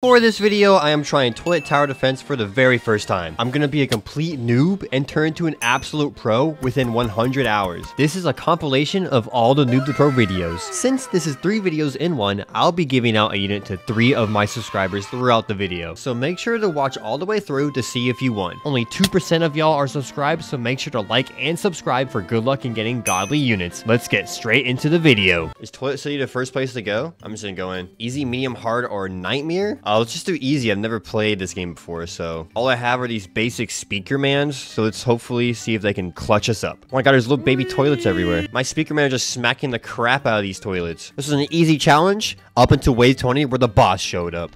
For this video, I am trying Toilet Tower Defense for the very first time. I'm gonna be a complete noob and turn to an absolute pro within 100 hours. This is a compilation of all the noob to pro videos. Since this is 3 videos in one, I'll be giving out a unit to 3 of my subscribers throughout the video. So make sure to watch all the way through to see if you won. Only 2% of y'all are subscribed, so make sure to like and subscribe for good luck in getting godly units. Let's get straight into the video. Is Toilet City the first place to go? I'm just gonna go in. Easy, medium, hard, or nightmare? Let's just do easy. I've never played this game before, so all I have are these basic speaker mans, so let's hopefully see if they can clutch us up. Oh my god, there's little baby toilets everywhere. My speaker man are just smacking the crap out of these toilets. This was an easy challenge up until wave 20 where the boss showed up.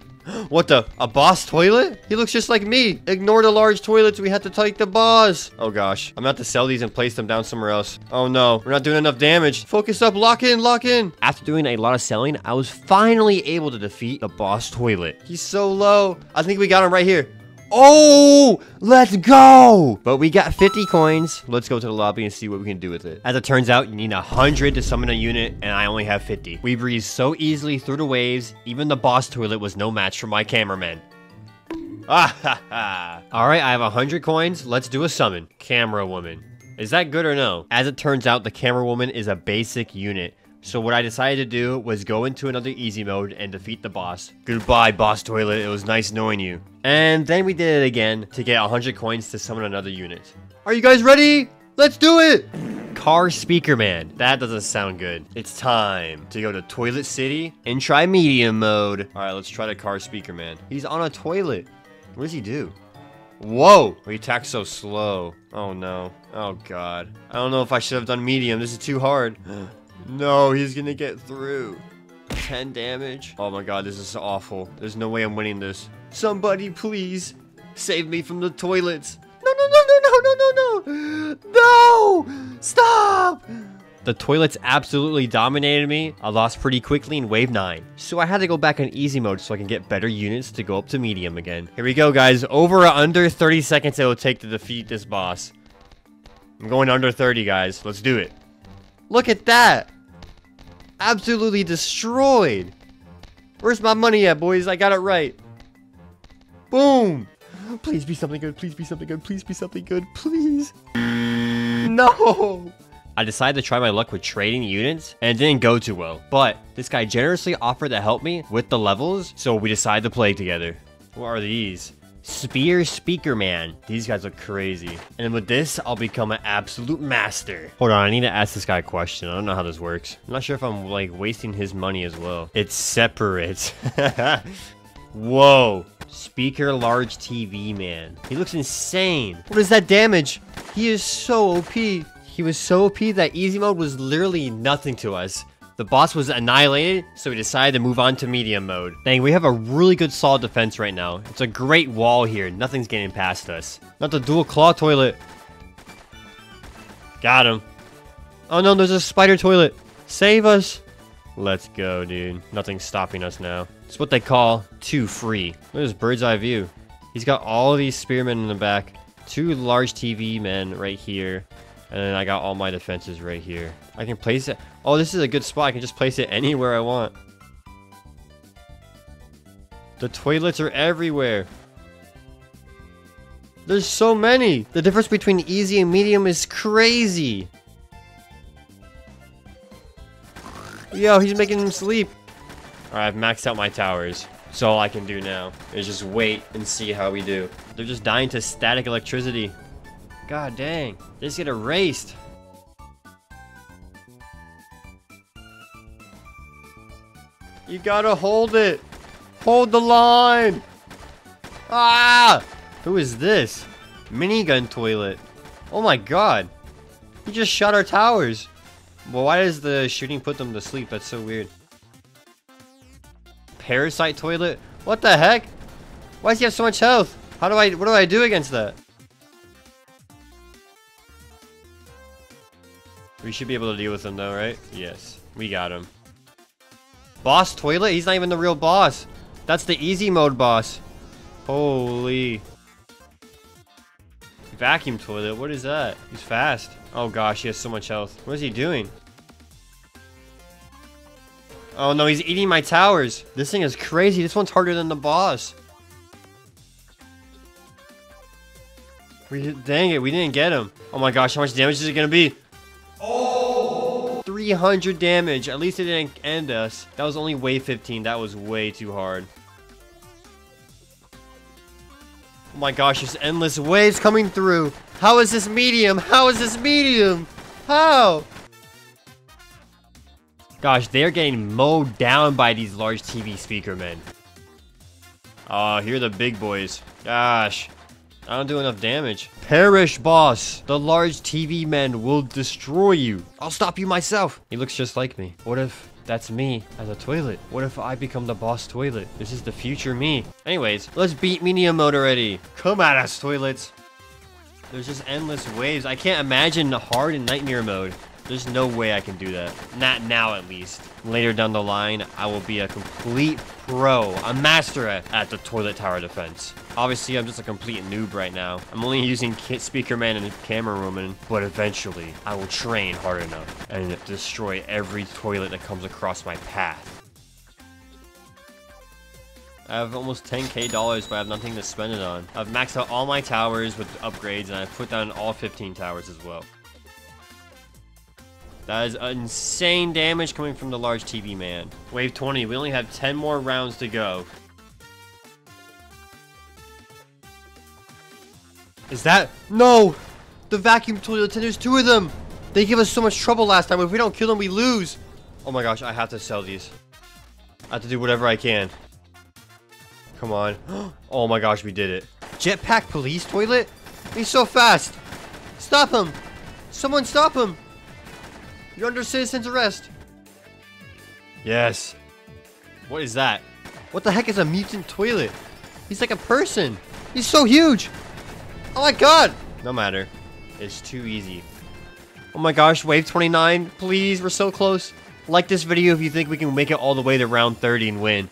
What the? A boss toilet? He looks just like me. Ignore the large toilets. We have to take the boss. Oh, gosh. I'm going to have to sell these and place them down somewhere else. Oh, no. We're not doing enough damage. Focus up. Lock in. Lock in. After doing a lot of selling, I was finally able to defeat the boss toilet. He's so low. I think we got him right here. Oh, let's go. But we got 50 coins. Let's go to the lobby and see what we can do with it. As it turns out, you need 100 to summon a unit, and I only have 50. We breezed so easily through the waves. Even the boss toilet was no match for my cameraman. Ah, ha, ha. All right, I have 100 coins. Let's do a summon. Camera woman. Is that good or no? As it turns out, the camera woman is a basic unit. So what I decided to do was go into another easy mode and defeat the boss. Goodbye, boss toilet. It was nice knowing you. And then we did it again to get 100 coins to summon another unit. Are you guys ready? Let's do it! Car speaker man. That doesn't sound good. It's time to go to Toilet City and try medium mode. All right, let's try the car speaker man. He's on a toilet. What does he do? Whoa! He attacks so slow. Oh, no. Oh, God. I don't know if I should have done medium. This is too hard. No, he's gonna get through. 10 damage. Oh my god, this is awful. There's no way I'm winning this. Somebody, please save me from the toilets. No, no, no, no, no, no, no, no. No! Stop! The toilets absolutely dominated me. I lost pretty quickly in wave 9. So I had to go back in easy mode so I can get better units to go up to medium again. Here we go, guys. Over or under 30 seconds it will take to defeat this boss. I'm going under 30, guys. Let's do it. Look at that. Absolutely destroyed. Where's my money at, boys? I got it right. Boom. Please be something good. Please be something good. Please be something good. Please. No. I decided to try my luck with trading units, and it didn't go too well. But this guy generously offered to help me with the levels, so we decided to play together. What are these? Spear speaker man. These guys look crazy. And with this, I'll become an absolute master. Hold on, I need to ask this guy a question. I don't know how this works. I'm not sure if I'm like wasting his money as well. It's separate. Whoa. Speaker large TV man. He looks insane. What is that damage? He is so OP. He was so OP that easy mode was literally nothing to us. The boss was annihilated, so we decided to move on to medium mode. Dang, we have a really good solid defense right now. It's a great wall here. Nothing's getting past us. Not the dual claw toilet. Got him. Oh no, there's a spider toilet. Save us. Let's go, dude. Nothing's stopping us now. It's what they call too free. Look at this bird's eye view. He's got all these spearmen in the back. 2 large TV men right here. And then I got all my defenses right here. I can place it. Oh, this is a good spot. I can just place it anywhere I want. The toilets are everywhere. There's so many. The difference between easy and medium is crazy. Yo, he's making him sleep. All right, I've maxed out my towers. So all I can do now is just wait and see how we do. They're just dying to static electricity. God dang, they just get erased. You gotta hold it. Hold the line. Ah! Who is this? Minigun toilet. Oh my god. He just shot our towers. Well, why does the shooting put them to sleep? That's so weird. Parasite toilet? What the heck? Why does he have so much health? What do I do against that? We should be able to deal with him though, right? Yes, we got him. Boss toilet? He's not even the real boss. That's the easy mode boss. Holy. Vacuum toilet, what is that? He's fast. Oh gosh, he has so much health. What is he doing? Oh no, he's eating my towers. This thing is crazy. This one's harder than the boss. Dang it, we didn't get him. Oh my gosh, how much damage is it gonna be? Oh! 300 damage. At least it didn't end us. That was only wave 15. That was way too hard. Oh my gosh, there's endless waves coming through. How is this medium? How is this medium? How? Gosh, they're getting mowed down by these large TV speaker men. Ah, here are the big boys. Gosh. I don't do enough damage. Perish, boss! The large TV men will destroy you. I'll stop you myself. He looks just like me. What if that's me as a toilet? What if I become the boss toilet? This is the future me. Anyways, let's beat medium mode already. Come at us, toilets. There's just endless waves. I can't imagine the hard and nightmare mode. There's no way I can do that. Not now, at least. Later down the line, I will be a complete pro, a master at the Toilet Tower Defense. Obviously, I'm just a complete noob right now. I'm only using Speaker Man and Camera Woman, but eventually, I will train hard enough and destroy every toilet that comes across my path. I have almost $10K, but I have nothing to spend it on. I've maxed out all my towers with upgrades, and I've put down all 15 towers as well. That is insane damage coming from the large TV man. Wave 20, we only have 10 more rounds to go. Is that... No! The vacuum toilet, there's two of them! They gave us so much trouble last time. If we don't kill them, we lose! Oh my gosh, I have to sell these. I have to do whatever I can. Come on. Oh my gosh, we did it. Jetpack police toilet? He's so fast! Stop him! Someone stop him! You're under citizen's arrest. Yes. What is that? What the heck is a mutant toilet? He's like a person. He's so huge. Oh my god. No matter. It's too easy. Oh my gosh, wave 29. Please, we're so close. Like this video if you think we can make it all the way to round 30 and win.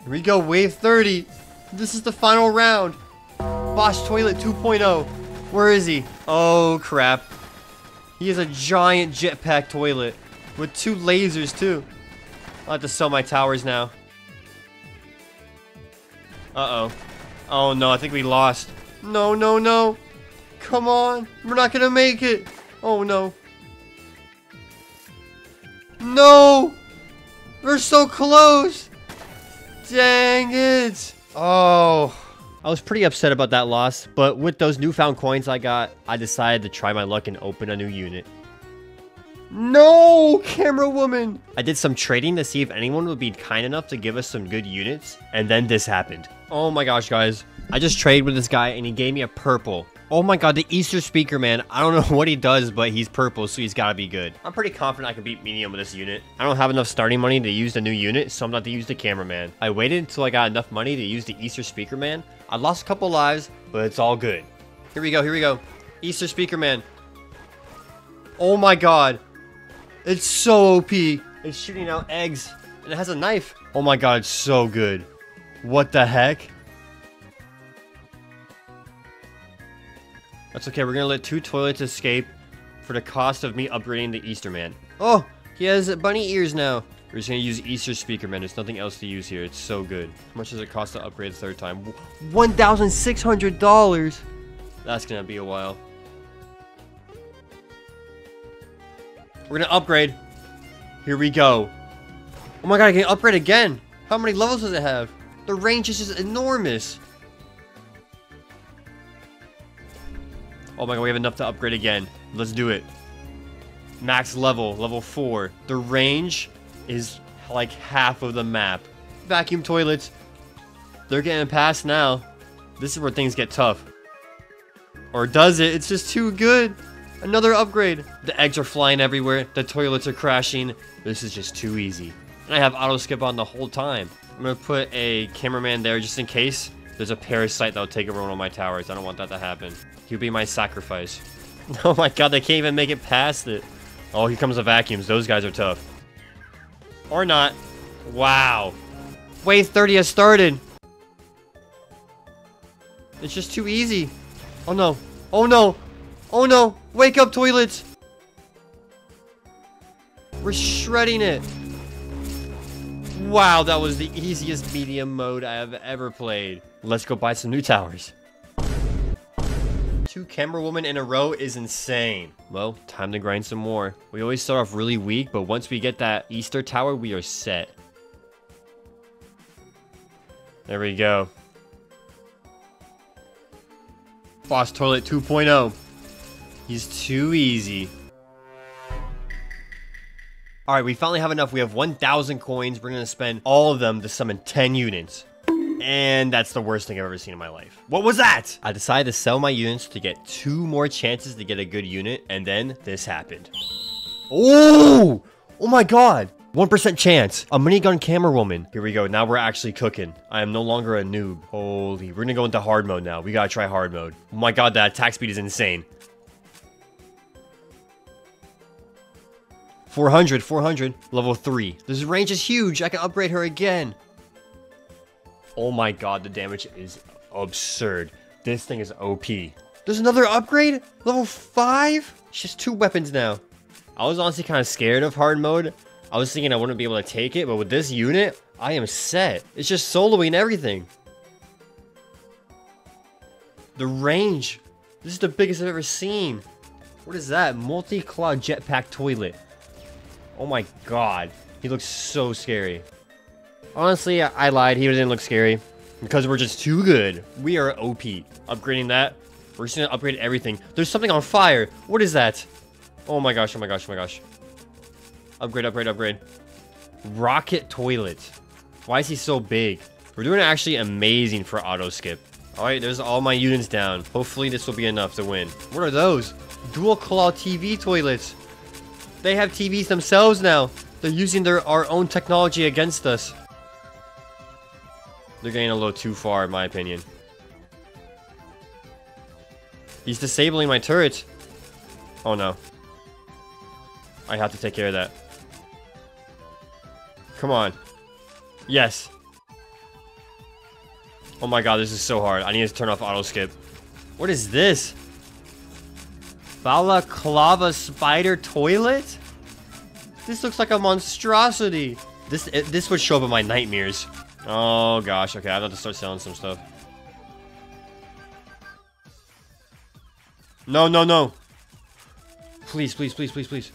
Here we go, wave 30. This is the final round. Boss Toilet 2.0. Where is he? Oh crap. He is a giant jetpack toilet with two lasers too. I'll have to sell my towers now. Uh-oh. Oh no, I think we lost. No, no, no. Come on. We're not gonna make it. Oh no. No! We're so close! Dang it! Oh. I was pretty upset about that loss, but with those newfound coins I got, I decided to try my luck and open a new unit. No, Camera Woman! I did some trading to see if anyone would be kind enough to give us some good units, and then this happened. Oh my gosh, guys. I just traded with this guy, and he gave me a purple. Oh my god, the Easter Speaker Man. I don't know what he does, but he's purple, so he's gotta be good. I'm pretty confident I can beat medium with this unit. I don't have enough starting money to use the new unit, so I'm about to use the cameraman. I waited until I got enough money to use the Easter Speaker Man. I lost a couple lives, but it's all good. Here we go, here we go. Easter Speaker Man. Oh my god. It's so OP. It's shooting out eggs, and it has a knife. Oh my god, it's so good. What the heck? That's okay, we're gonna let two toilets escape for the cost of me upgrading the Easter Man. Oh, he has bunny ears now. We're just gonna use Easter Speaker Man. There's nothing else to use here. It's so good. How much does it cost to upgrade the third time? $1,600. That's gonna be a while. We're gonna upgrade. Here we go. Oh my god, I can upgrade again. How many levels does it have? The range is just enormous. Oh my god, we have enough to upgrade again. Let's do it. Max level, level 4. The range is like half of the map. Vacuum toilets. They're getting past now. This is where things get tough. Or does it? It's just too good. Another upgrade. The eggs are flying everywhere. The toilets are crashing. This is just too easy. And I have auto skip on the whole time. I'm gonna put a cameraman there just in case. There's a parasite that'll take over one of my towers. I don't want that to happen. He'll be my sacrifice. Oh my god, they can't even make it past it. Oh, here comes the vacuums. Those guys are tough. Or not. Wow. Wave 30 has started. It's just too easy. Oh no. Oh no. Oh no. Wake up, toilets. We're shredding it. Wow, that was the easiest medium mode I have ever played. Let's go buy some new towers. 2 camera women in a row is insane. Well, time to grind some more. We always start off really weak, but once we get that Easter tower, we are set. There we go. Boss Toilet 2.0. He's too easy. All right, we finally have enough. We have 1,000 coins. We're gonna spend all of them to summon 10 units. And that's the worst thing I've ever seen in my life. What was that? I decided to sell my units to get 2 more chances to get a good unit, and then this happened. Oh! Oh my god! 1% chance. A minigun camera woman. Here we go. Now we're actually cooking. I am no longer a noob. Holy. We're gonna go into hard mode now. We gotta try hard mode. Oh my god, that attack speed is insane. 400, 400. Level 3. This range is huge. I can upgrade her again. Oh my god, the damage is absurd. This thing is OP. There's another upgrade? Level 5? She has 2 weapons now. I was honestly kind of scared of hard mode. I was thinking I wouldn't be able to take it, but with this unit, I am set. It's just soloing everything. The range. This is the biggest I've ever seen. What is that? Multi-claw jetpack toilet. Oh my god. He looks so scary. Honestly, I lied. He didn't look scary. Because we're just too good. We are OP. Upgrading that. We're just going to upgrade everything. There's something on fire. What is that? Oh my gosh, oh my gosh, oh my gosh. Upgrade, upgrade, upgrade. Rocket toilet. Why is he so big? We're doing actually amazing for auto skip. Alright, there's all my units down. Hopefully this will be enough to win. What are those? Dual claw TV toilets. They have TVs themselves now. They're using our own technology against us. They're getting a little too far, in my opinion. He's disabling my turret. Oh no. I have to take care of that. Come on. Yes. Oh my god, this is so hard. I need to turn off auto skip. What is this? Balaclava spider toilet? This looks like a monstrosity. This would show up in my nightmares. Oh gosh, okay, I'd have to start selling some stuff. No, no, no. Please, please, please, please, please.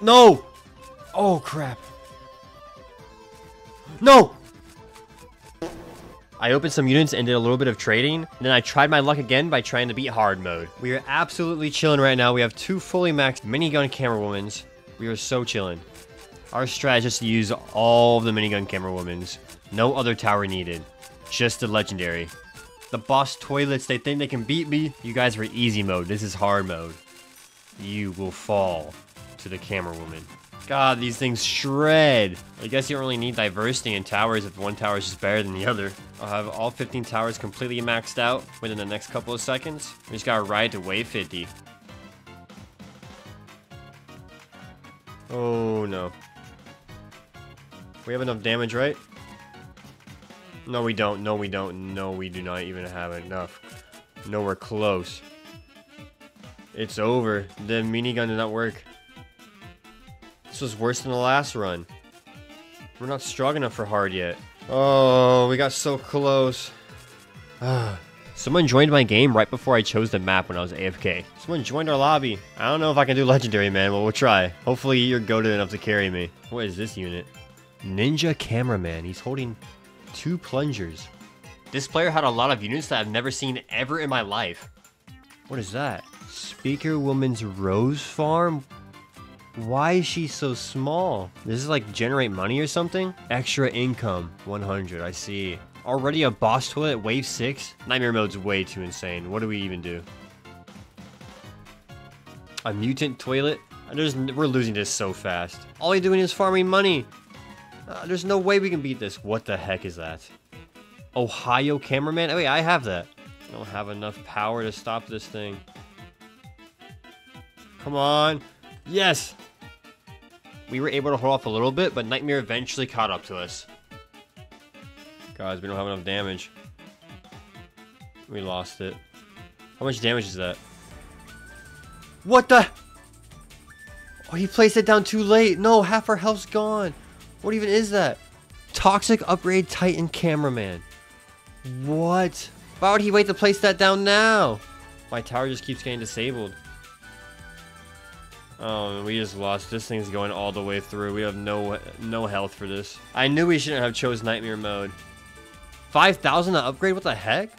No! Oh, crap. No! I opened some units and did a little bit of trading. Then I tried my luck again by trying to beat hard mode. We are absolutely chilling right now. We have 2 fully maxed minigun camera womens. We are so chilling. Our strategy is to use all of the minigun camera womens. No other tower needed. Just the legendary. The boss toilets, they think they can beat me. You guys were easy mode. This is hard mode. You will fall to the camera woman. God, these things shred. I guess you don't really need diversity in towers if one tower is just better than the other. I'll have all 15 towers completely maxed out within the next couple of seconds. We just gotta ride to wave 50. Oh no. We have enough damage, right? No, we don't. No, we don't. No, we do not even have enough. Nowhere close. It's over. The minigun did not work. This was worse than the last run. We're not strong enough for hard yet. Oh, we got so close. Someone joined my game right before I chose the map when I was AFK. Someone joined our lobby. I don't know if I can do legendary, man, but we'll try. Hopefully you're goated enough to carry me. What is this unit? Ninja cameraman. He's holding 2 plungers. This player had a lot of units that I've never seen ever in my life. What is that? Speaker woman's rose farm? Why is she so small? This is like generate money or something? Extra income, 100, I see. Already a boss toilet, wave 6? Nightmare mode's way too insane. What do we even do? A mutant toilet? We're losing this so fast. All you're doing is farming money. There's no way we can beat this. What the heck is that? Ohio cameraman? Oh, wait, I have that. I don't have enough power to stop this thing. Come on. Yes! We were able to hold off a little bit, but Nightmare eventually caught up to us. Guys, we don't have enough damage. We lost it. How much damage is that? What the? Oh, he placed it down too late. No, half our health's gone. What even is that? Toxic Upgrade Titan Cameraman. What? Why would he wait to place that down now? My tower just keeps getting disabled. Oh, and we just lost. This thing's going all the way through. We have no health for this. I knew we shouldn't have chose Nightmare Mode. 5,000 to upgrade? What the heck?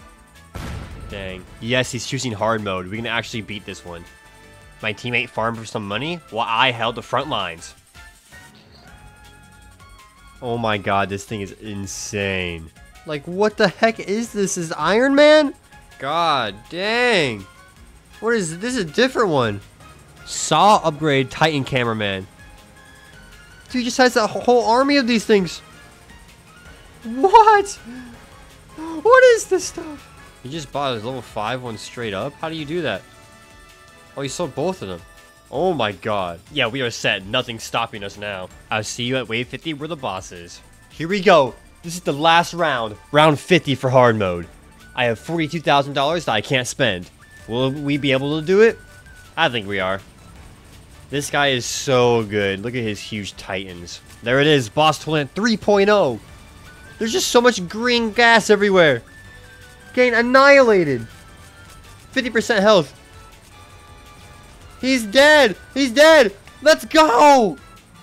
Dang. Yes, he's choosing Hard Mode. We can actually beat this one. My teammate farmed for some money while I held the front lines. Oh my god, this thing is insane. Like, what the heck is this? Is Iron Man? God dang. What is this? This is a different one. Saw Upgrade Titan Cameraman. Dude just has a whole army of these things. What? What is this stuff? He just bought his level 5 one straight up? How do you do that? Oh, he sold both of them. Oh my god. Yeah, we are set. Nothing's stopping us now. I'll see you at wave 50 where the boss is. Here we go. This is the last round. Round 50 for hard mode. I have $42,000 that I can't spend. Will we be able to do it? I think we are. This guy is so good. Look at his huge titans. There it is. Boss Toilet 3.0. There's just so much green gas everywhere. Getting annihilated. 50% health. He's dead. He's dead. Let's go.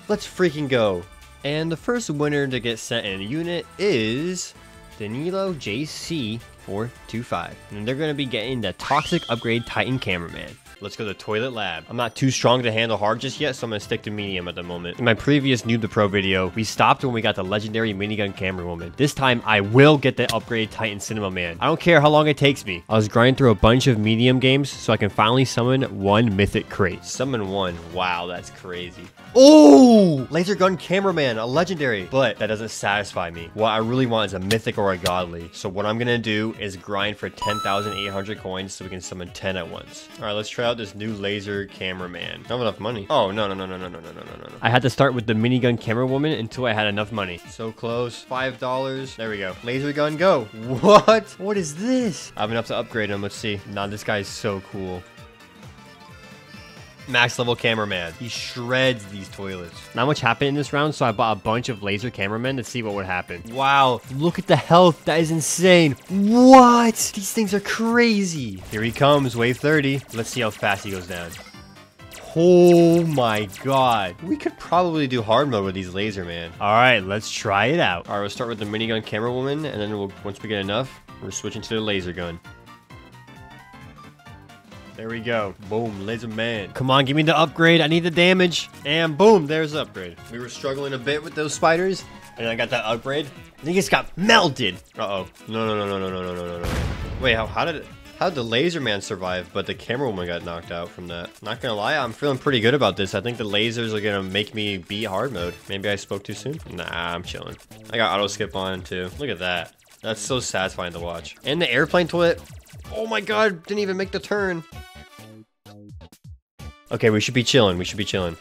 Let's freaking go. And the first winner to get sent in a unit is DaniloJC425. And they're going to be getting the Toxic Upgrade Titan Cameraman. Let's go to Toilet Lab. I'm not too strong to handle hard just yet, so I'm going to stick to medium at the moment. In my previous Noob to Pro video, we stopped when we got the legendary minigun camerawoman. This time, I will get the upgraded Titan Cinemaman. I don't care how long it takes me. I was grinding through a bunch of medium games, so I can finally summon one mythic crate. Summon one. Wow, that's crazy. Oh! Laser Gun Cameraman, a legendary. But that doesn't satisfy me. What I really want is a mythic or a godly. So what I'm going to do is grind for 10,800 coins so we can summon 10 at once. All right, let's try out this new laser cameraman. Not enough money. Oh, no. I had to start with the minigun camerawoman until I had enough money. So close. $5. There we go. Laser gun, go. What? What is this? I have enough to upgrade him. Let's see. Nah, this guy is so cool. Max level cameraman. He shreds these toilets. Not much happened in this round, so I bought a bunch of laser cameramen to see what would happen. Wow, look at the health. That is insane. What? These things are crazy. Here he comes, wave 30. Let's see how fast he goes down. Oh my god. We could probably do hard mode with these laser, man. All right, let's try it out. All right, we'll start with the minigun camerawoman, and then once we get enough, we're switching to the laser gun. There we go. Boom, laser man. Come on, give me the upgrade. I need the damage. And boom, there's the upgrade. We were struggling a bit with those spiders, and I got that upgrade. They just got melted. Uh-oh. No. Wait, how did the laser man survive, but the camerawoman got knocked out from that? Not gonna lie, I'm feeling pretty good about this. I think the lasers are gonna make me beat hard mode. Maybe I spoke too soon? Nah, I'm chilling. I got auto skip on too. Look at that. That's so satisfying to watch. And the airplane toilet. Oh my god, didn't even make the turn. Okay, we should be chilling. We should be chilling.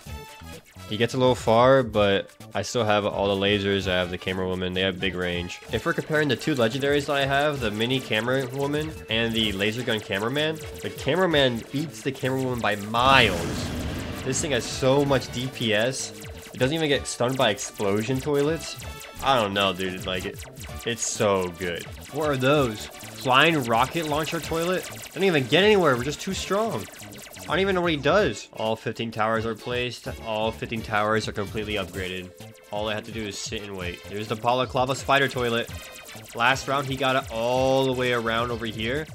He gets a little far, but I still have all the lasers. I have the camerawoman. They have big range. If we're comparing the two legendaries that I have, the mini camerawoman and the laser gun cameraman, the cameraman beats the camerawoman by miles. This thing has so much DPS. It doesn't even get stunned by explosion toilets. I don't know, dude. Like, it's so good. What are those? Flying rocket launcher toilet? I don't even get anywhere. We're just too strong. I don't even know what he does. All 15 towers are placed. All 15 towers are completely upgraded. All I have to do is sit and wait. There's the balaclava spider toilet. Last round, he got it all the way around over here.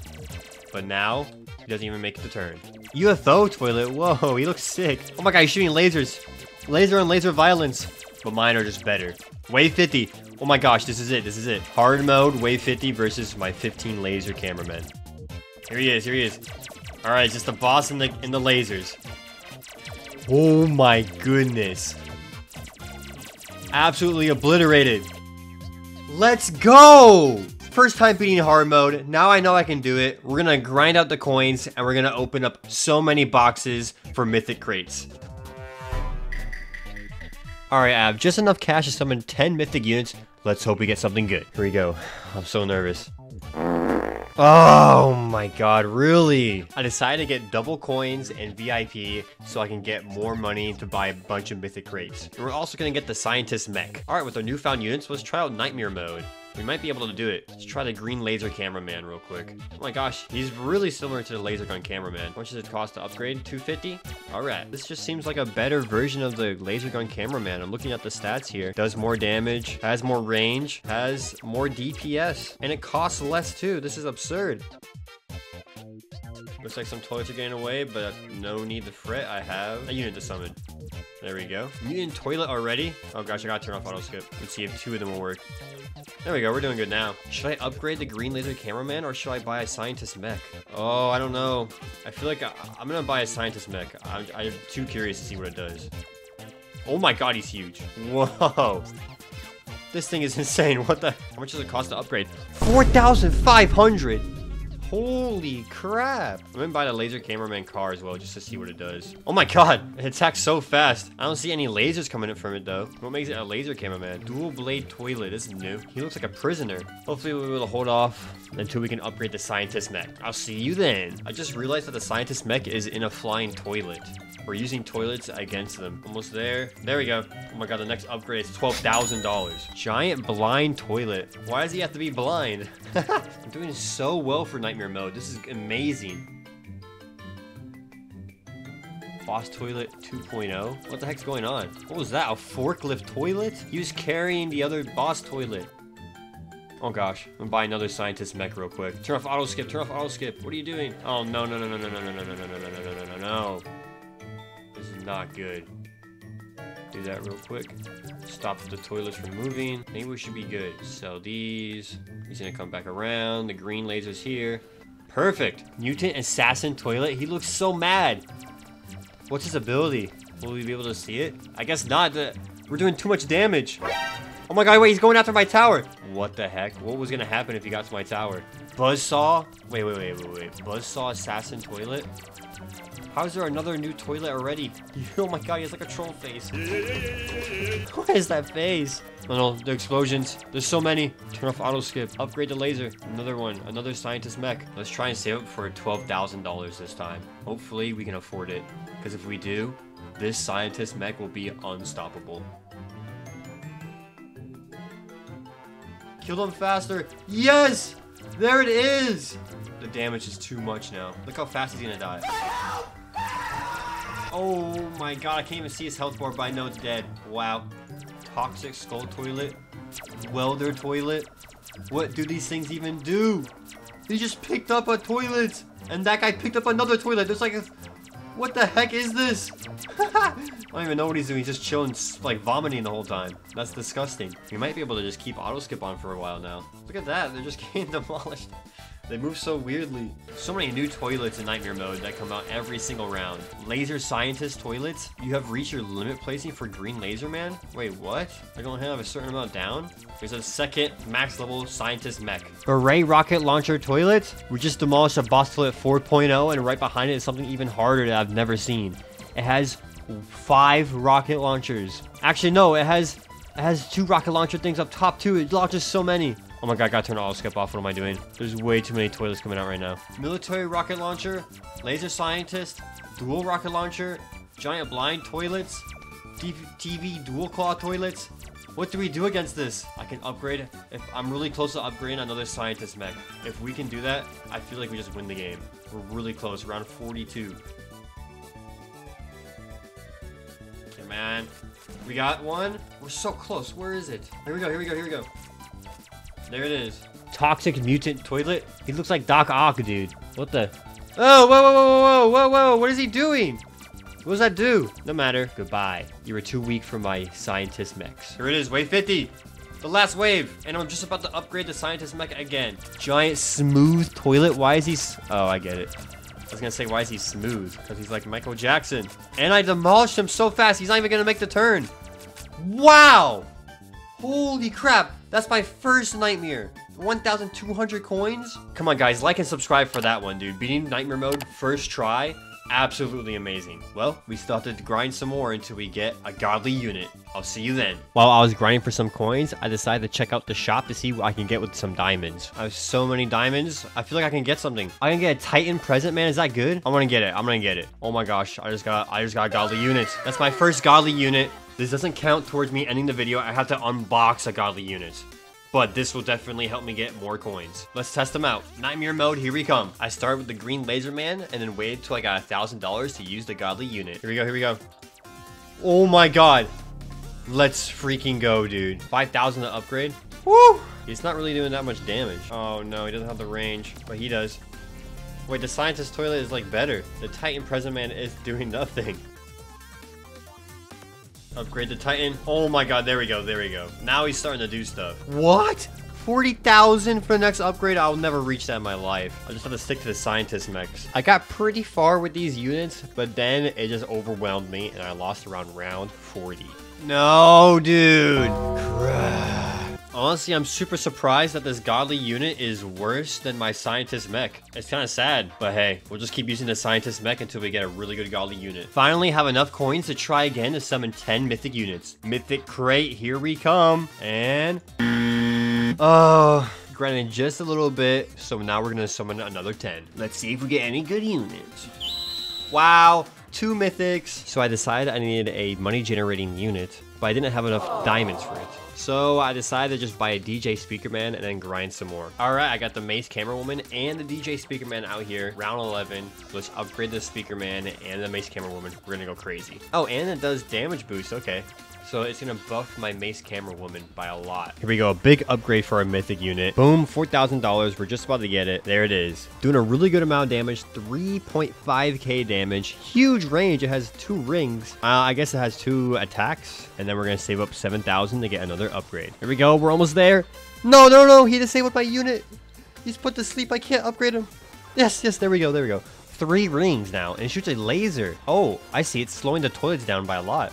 But now, he doesn't even make the turn. UFO toilet. Whoa, he looks sick. Oh my god, he's shooting lasers. Laser and laser violence. But mine are just better. Wave 50. Oh my gosh, this is it. This is it. Hard mode, wave 50 versus my 15 laser cameramen. Here he is. Here he is. All right, just the boss and the lasers. Oh my goodness. Absolutely obliterated. Let's go. First time beating hard mode. Now I know I can do it. We're going to grind out the coins and we're going to open up so many boxes for mythic crates. All right, I have just enough cash to summon 10 mythic units. Let's hope we get something good. Here we go. I'm so nervous. Oh my god, really? I decided to get double coins and VIP so I can get more money to buy a bunch of mythic crates. And we're also gonna get the scientist mech. Alright, with our newfound units, let's try out nightmare mode. We might be able to do it. Let's try the green laser cameraman real quick. Oh my gosh, he's really similar to the laser gun cameraman. How much does it cost to upgrade? $250? All right. This just seems like a better version of the laser gun cameraman. I'm looking at the stats here. Does more damage, has more range, has more DPS, and it costs less too. This is absurd. Looks like some toilets are getting away, but no need to fret. I have a unit to summon. There we go. Mutant toilet already? Oh gosh, I gotta turn off auto skip. Let's see if two of them will work. There we go, we're doing good now. Should I upgrade the green laser cameraman or should I buy a scientist mech? Oh, I don't know. I feel like I'm gonna buy a scientist mech. I'm too curious to see what it does. Oh my god, he's huge. Whoa. This thing is insane. What the? How much does it cost to upgrade? 4,500. Holy crap. I'm gonna buy the laser cameraman car as well just to see what it does. Oh my god, it attacks so fast. I don't see any lasers coming in from it though. What makes it a laser cameraman? Dual blade toilet, this is new. He looks like a prisoner. Hopefully we'll be able to hold off until we can upgrade the scientist mech. I'll see you then. I just realized that the scientist mech is in a flying toilet. We're using toilets against them. Almost there. There we go. Oh my god, the next upgrade is $12,000. Giant blind toilet. Why does he have to be blind? I'm doing so well for nightmare mode. This is amazing. Boss toilet 2.0. What the heck's going on? What was that? A forklift toilet? He was carrying the other boss toilet. Oh gosh, I'm gonna buy another scientist mech real quick. Turn off auto skip. Turn off auto skip. What are you doing? Oh no no no no no no no no no no no no no no. This is not good. Do that real quick. Stop the toilets from moving. Maybe we should be good. Sell these. He's gonna come back around. The green laser's here. Perfect. Mutant assassin toilet. He looks so mad. What's his ability? Will we be able to see it? I guess not. We're doing too much damage. Oh my god, wait, he's going after my tower. What the heck? What was gonna happen if he got to my tower? Buzzsaw? Wait. Buzzsaw assassin toilet? How is there another new toilet already? Oh my god, he has like a troll face. What is that face? No, the explosions. There's so many. Turn off auto skip. Upgrade the laser. Another one. Another scientist mech. Let's try and save up for $12,000 this time. Hopefully we can afford it. Because if we do, this scientist mech will be unstoppable. Kill them faster. Yes! There it is! The damage is too much now. Look how fast he's gonna die. Oh my god, I can't even see his health bar, but I know it's dead. Wow. Toxic skull toilet. Welder toilet. What do these things even do? He just picked up a toilet. And that guy picked up another toilet. There's like a... What the heck is this? I don't even know what he's doing. He's just chilling, like vomiting the whole time. That's disgusting. We might be able to just keep auto skip on for a while now. Look at that. They're just getting demolished. They move so weirdly. So many new toilets in nightmare mode that come out every single round. Laser scientist toilets? You have reached your limit placing for green laser man? Wait, what? I don't have a certain amount down? There's a second max level scientist mech. Beret rocket launcher toilet? We just demolished a boss toilet 4.0 and right behind it is something even harder that I've never seen. It has 5 rocket launchers. Actually, no, it has 2 rocket launcher things up top too. It launches so many. Oh my god, I gotta turn auto skip off. What am I doing? There's way too many toilets coming out right now. Military rocket launcher, laser scientist, dual rocket launcher, giant blind toilets, TV dual claw toilets. What do we do against this? I can upgrade. If I'm really close to upgrading another scientist mech. If we can do that, I feel like we just win the game. We're really close, round 42. Okay, man. We got one. We're so close. Where is it? Here we go, here we go, here we go. There it is. Toxic mutant toilet? He looks like Doc Ock, dude. What the? Oh, whoa, whoa, whoa, whoa, whoa, whoa. What is he doing? What does that do? No matter. Goodbye. You were too weak for my scientist mechs. Here it is, wave 50. The last wave. And I'm just about to upgrade the scientist mech again. Giant smooth toilet. Why is he... Oh, I get it. I was going to say, why is he smooth? Because he's like Michael Jackson. And I demolished him so fast. He's not even going to make the turn. Wow. Holy crap. That's my first nightmare. 1,200 coins? Come on, guys. Like and subscribe for that one, dude. Beating nightmare mode first try absolutely amazing. Well, we still have to grind some more until we get a godly unit. I'll see you then. While I was grinding for some coins, I decided to check out the shop to see what I can get with some diamonds. I have so many diamonds. I feel like I can get something. I can get a Titan present, man. Is that good? I'm gonna get it. I'm gonna get it. Oh my gosh, I just got a godly unit. That's my first godly unit. This doesn't count towards me ending the video. I have to unbox a godly unit. But this will definitely help me get more coins. Let's test them out. Nightmare mode, here we come. I started with the green laser man and then waited till I got $1,000 to use the godly unit. Here we go, here we go. Oh my god. Let's freaking go, dude. 5,000 to upgrade. Woo! He's not really doing that much damage. Oh no, he doesn't have the range, but he does. Wait, the scientist toilet is like better. The Titan present man is doing nothing. Upgrade the Titan. Oh my god, there we go, there we go. Now he's starting to do stuff. What? 40,000 for the next upgrade? I'll never reach that in my life. I just have to stick to the scientist mechs. I got pretty far with these units, but then it just overwhelmed me and I lost around round 40. No, dude. Crap. Honestly, I'm super surprised that this godly unit is worse than my scientist mech. It's kind of sad, but hey, we'll just keep using the scientist mech until we get a really good godly unit. Finally have enough coins to try again to summon 10 mythic units. Mythic crate, here we come. And... oh, grinding just a little bit. So now we're gonna summon another 10. Let's see if we get any good units. Wow, 2 mythics. So I decided I needed a money generating unit, but I didn't have enough diamonds for it. So I decided to just buy a DJ speaker man and then grind some more. All right, I got the mace camera woman and the DJ speaker man out here. Round 11, let's upgrade the speaker man and the mace camera woman. We're gonna go crazy. Oh, and it does damage boost, okay. So it's gonna buff my mace camera woman by a lot. Here we go, a big upgrade for our mythic unit. Boom, $4,000, we're just about to get it. There it is. Doing a really good amount of damage, 3.5K damage, huge range, it has 2 rings. I guess it has 2 attacks, and then we're gonna save up 7,000 to get another upgrade. Here we go, we're almost there. No, no, no, he disabled my unit. He's put to sleep, I can't upgrade him. Yes, yes, there we go, there we go. 3 rings now, and it shoots a laser. Oh, I see, it's slowing the toilets down by a lot.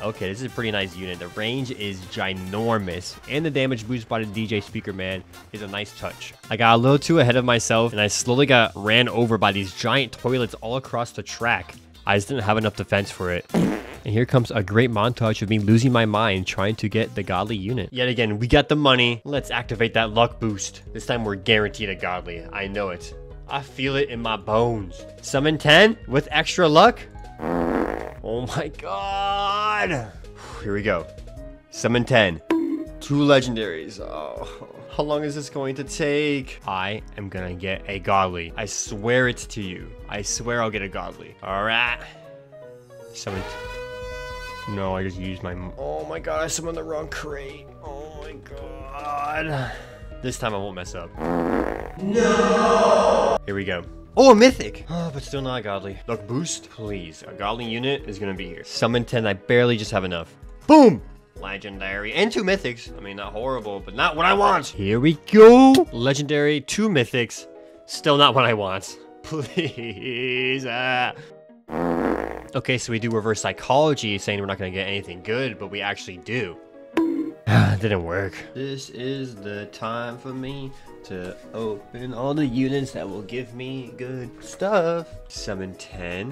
Okay, this is a pretty nice unit. The range is ginormous, and the damage boost by the DJ speaker man is a nice touch. I got a little too ahead of myself, and I slowly got ran over by these giant toilets all across the track. I just didn't have enough defense for it. And here comes a great montage of me losing my mind trying to get the godly unit. Yet again, we got the money. Let's activate that luck boost. This time we're guaranteed a godly. I know it. I feel it in my bones. Summon 10 with extra luck. Oh my god! Here we go. Summon 10. 2 legendaries. Oh, how long is this going to take? I am gonna get a godly. I swear it to you. I swear I'll get a godly. Alright. Summon. No, I just used my... oh my god, I summoned the wrong crate. Oh my god. This time I won't mess up. No! Here we go. Oh, a mythic! Oh, but still not a godly. Luck boost, please. A godly unit is gonna be here. Summon 10, I barely just have enough. Boom! Legendary and 2 mythics. I mean, not horrible, but not what I want. Here we go! Legendary, 2 mythics. Still not what I want. Please. Okay, so we do reverse psychology, saying we're not gonna get anything good, but we actually do. Didn't work. This is the time for me to open all the units that will give me good stuff. Summon 10.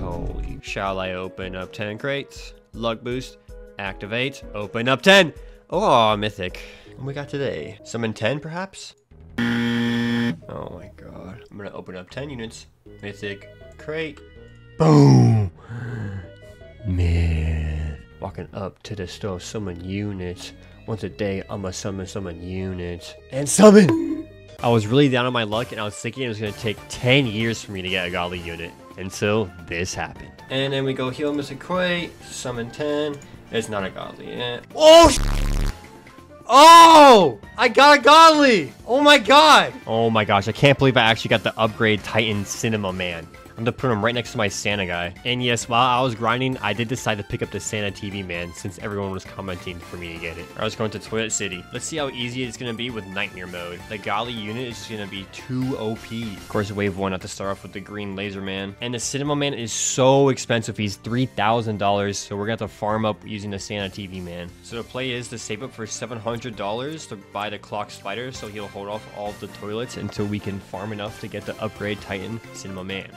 Holy. Shall I open up 10 crates? Luck boost. Activate. Open up 10. Oh, mythic. What we got today? Summon 10, perhaps? Oh my god. I'm gonna open up 10 units. Mythic crate. Boom. Man. Walking up to the store. Summon units. Once a day, I'ma summon units. And summon! I was really down on my luck, and I was thinking it was gonna take 10 years for me to get a godly unit. Until this happened. And then we go heal Mr. Crate, summon 10. It's not a godly yet. Oh! Oh! I got a godly! Oh my god! Oh my gosh, I can't believe I actually got the upgrade Titan Cinemaman. I'm gonna put him right next to my Santa guy. And yes, while I was grinding, I did decide to pick up the Santa TV man since everyone was commenting for me to get it. I was going to Toilet City. Let's see how easy it's gonna be with Nightmare Mode. The Golly unit is gonna be too OP. Of course, Wave 1 have to start off with the Green Laser Man. And the Cinema Man is so expensive. He's $3,000, so we're gonna have to farm up using the Santa TV man. So the play is to save up for $700 to buy the Clock Spider, so he'll hold off all of the toilets until we can farm enough to get the upgrade Titan Cinema Man.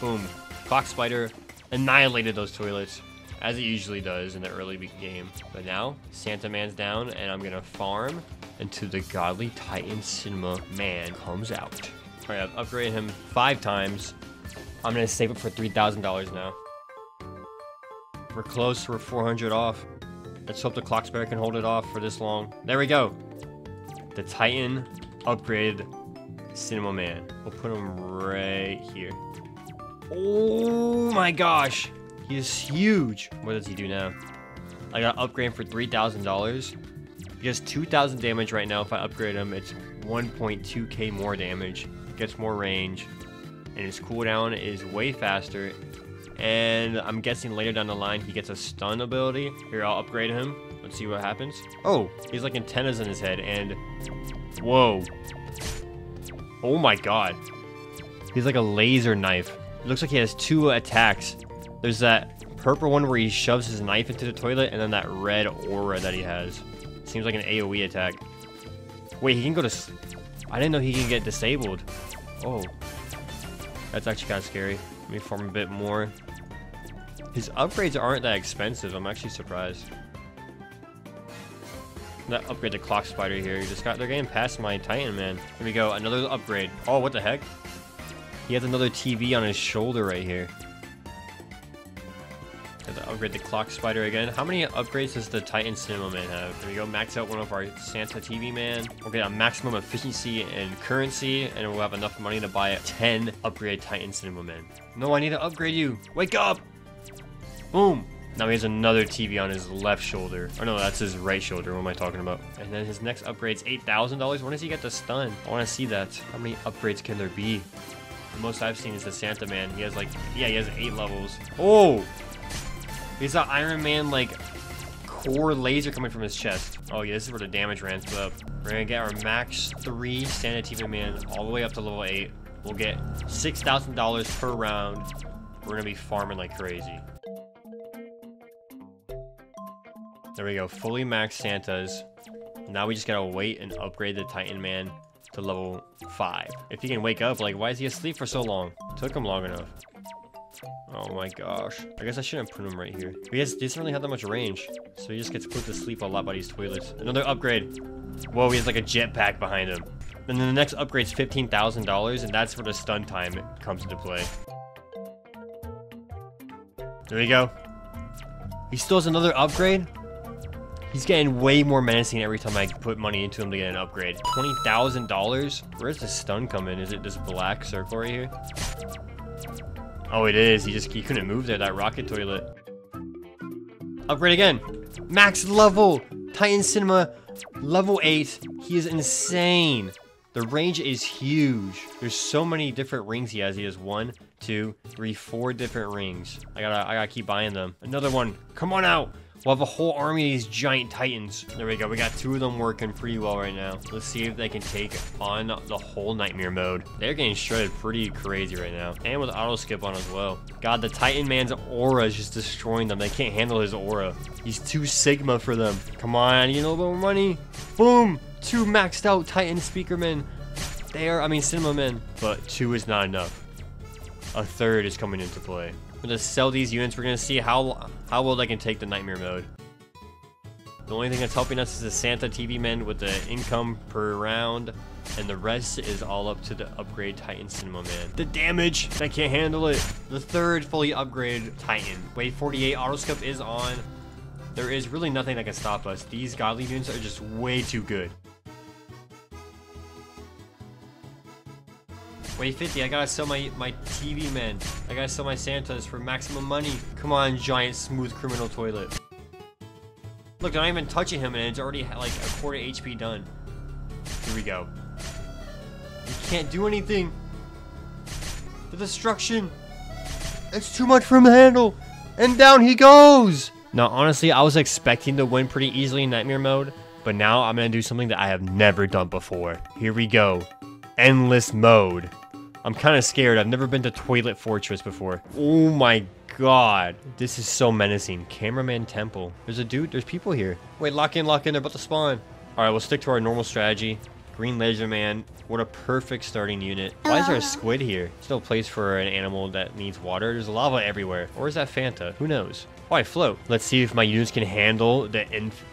Boom. Clock Spider annihilated those toilets, as it usually does in the early game. But now, Santa Man's down, and I'm gonna farm until the godly Titan Cinemaman comes out. All right, I've upgraded him 5 times. I'm gonna save up for $3,000 now. We're close, we're 400 off. Let's hope the Clock Spider can hold it off for this long. There we go. The Titan upgraded Cinemaman. We'll put him right here. Oh my gosh. He is huge. What does he do now? I got to upgrade him for $3,000. He does 2,000 damage right now. If I upgrade him, it's 1.2k more damage. Gets more range. And his cooldown is way faster. And I'm guessing later down the line, he gets a stun ability. Here, I'll upgrade him. Let's see what happens. Oh, he's like antennas in his head. And whoa. Oh my god. He's like a laser knife. It looks like he has 2 attacks. There's that purple one where he shoves his knife into the toilet, and then that red aura that he has. Seems like an AoE attack. Wait, he can go to... I didn't know he could get disabled. Oh. That's actually kind of scary. Let me farm a bit more. His upgrades aren't that expensive. I'm actually surprised. That upgrade the Clock Spider here. They're getting past my Titan, man. Here we go. Another upgrade. Oh, what the heck? He has another TV on his shoulder right here. Have to upgrade the Clock Spider again. How many upgrades does the Titan Cinemaman have? There we go, max out one of our Santa TV man. We'll get a maximum efficiency and currency, and we'll have enough money to buy 10 upgrade Titan Cinemaman. No, I need to upgrade you. Wake up! Boom! Now he has another TV on his left shoulder. Oh no, that's his right shoulder. What am I talking about? And then his next upgrade's $8,000. When does he get the stun? I want to see that. How many upgrades can there be? The most I've seen is the Santa Man. He has like, yeah, he has 8 levels. Oh! He's an Iron Man, like, core laser coming from his chest. Oh, yeah, this is where the damage ramps up. We're gonna get our max 3 Santa TV Man all the way up to level 8. We'll get $6,000 per round. We're gonna be farming like crazy. There we go, fully maxed Santas. Now we just gotta wait and upgrade the Titan Man to level 5. If he can wake up, like, why is he asleep for so long? Took him long enough. Oh my gosh. I guess I shouldn't put him right here. He doesn't really have that much range. So he just gets put to sleep a lot by these toilets. Another upgrade. Whoa, he has like a jetpack behind him. And then the next upgrade's $15,000, and that's where the stun time comes into play. There we go. He still has another upgrade? He's getting way more menacing every time I put money into him to get an upgrade. $20,000? Where's the stun come in? Is it this black circle right here? Oh, it is. He couldn't move there. That rocket toilet. Upgrade again. Max level. Titan Cinema. Level 8. He is insane. The range is huge. There's so many different rings he has. He has 1, 2, 3, 4 different rings. I gotta keep buying them. Another one. Come on out. We'll have a whole army of these giant titans. There we go. We got 2 of them working pretty well right now. Let's see if they can take on the whole nightmare mode. They're getting shredded pretty crazy right now. And with auto skip on as well. God, the Titan Man's aura is just destroying them. They can't handle his aura. He's 2 Sigma for them. Come on, I need a little bit more money. Boom! 2 maxed out Titan Speakermen. Cinemamen. But 2 is not enough. A 3rd is coming into play. We're gonna sell these units. We're gonna see how well they can take the nightmare mode. The only thing that's helping us is the Santa TV men with the income per round, and the rest is all up to the upgrade Titan Cinema man. The damage, I can't handle it. The 3rd fully upgraded Titan. Wave 48 autoscope is on. There is really nothing that can stop us. These godly units are just way too good. Wave 50, I gotta sell my TV men. I gotta sell my Santas for maximum money. Come on, giant smooth criminal toilet. Look, I'm not even touching him, and it's already like a quarter HP done. Here we go. You can't do anything. The destruction. It's too much for him to handle. And down he goes. Now, honestly, I was expecting to win pretty easily in nightmare mode, but now I'm gonna do something that I have never done before. Here we go. Endless mode. I'm kind of scared. I've never been to Toilet Fortress before. Oh my god. This is so menacing. Cameraman Temple. There's people here. Wait, lock in. They're about to spawn. All right, we'll stick to our normal strategy. Green Laser Man. What a perfect starting unit. Why is there a squid here? Still a place for an animal that needs water. There's lava everywhere. Or is that Fanta? Who knows? Oh, I float. Let's see if my units can handle the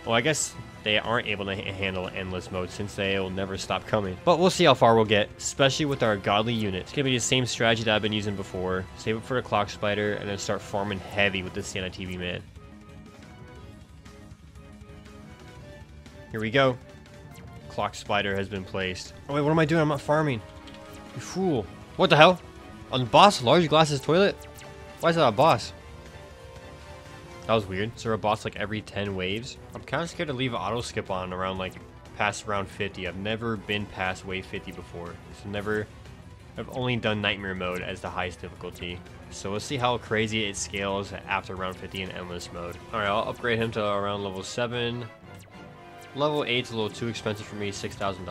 well, I guess they aren't able to handle endless mode since they will never stop coming. But we'll see how far we'll get, especially with our godly unit. It's gonna be the same strategy that I've been using before. Save it for the clock spider and then start farming heavy with the Santa TV man. Here we go. Clock spider has been placed. Oh wait, what am I doing? I'm not farming. You fool. What the hell? On boss, large glasses toilet? Why is that a boss? That was weird. So a boss like every 10 waves. I'm kind of scared to leave auto skip on around like past round 50. I've never been past wave 50 before. So I've only done nightmare mode as the highest difficulty. So we'll see how crazy it scales after round 50 in endless mode. All right, I'll upgrade him to around level 7. Level 8's a little too expensive for me, $6,000.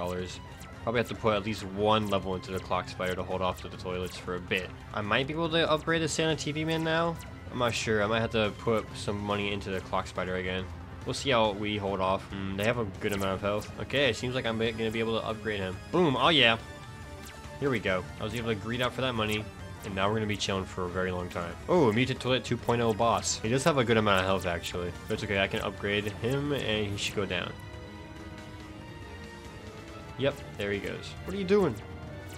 Probably have to put at least one level into the clock spider to hold off to the toilets for a bit. I might be able to upgrade the Santa TV man now. I'm not sure. I might have to put some money into the clock spider again. We'll see how we hold off. They have a good amount of health. Okay, it seems like I'm going to be able to upgrade him. Boom. Oh, yeah. Here we go. I was able to greed out for that money, and now we're going to be chilling for a very long time. Oh, Mutant Toilet 2.0 boss. He does have a good amount of health, actually. But it's okay. I can upgrade him, and he should go down. Yep, there he goes. What are you doing?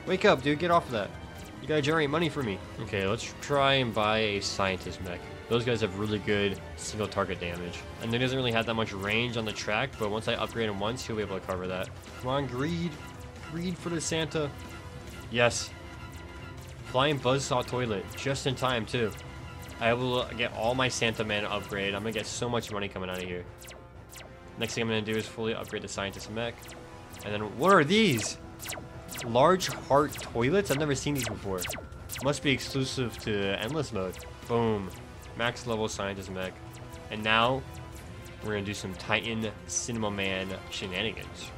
Wake up, dude. Get off of that. You gotta generate money for me. Okay, let's try and buy a scientist mech. Those guys have really good single target damage. And he doesn't really have that much range on the track, but once I upgrade him once, he'll be able to cover that. Come on, greed. Greed for the Santa. Yes. Flying Buzzsaw Toilet. Just in time, too. I will get all my Santa Man upgrade. I'm gonna get so much money coming out of here. Next thing I'm gonna do is fully upgrade the scientist mech. And then, what are these? Large heart toilets? I've never seen these before. Must be exclusive to endless mode. Boom. Max level scientist mech. And now we're gonna do some Titan Cinemaman shenanigans.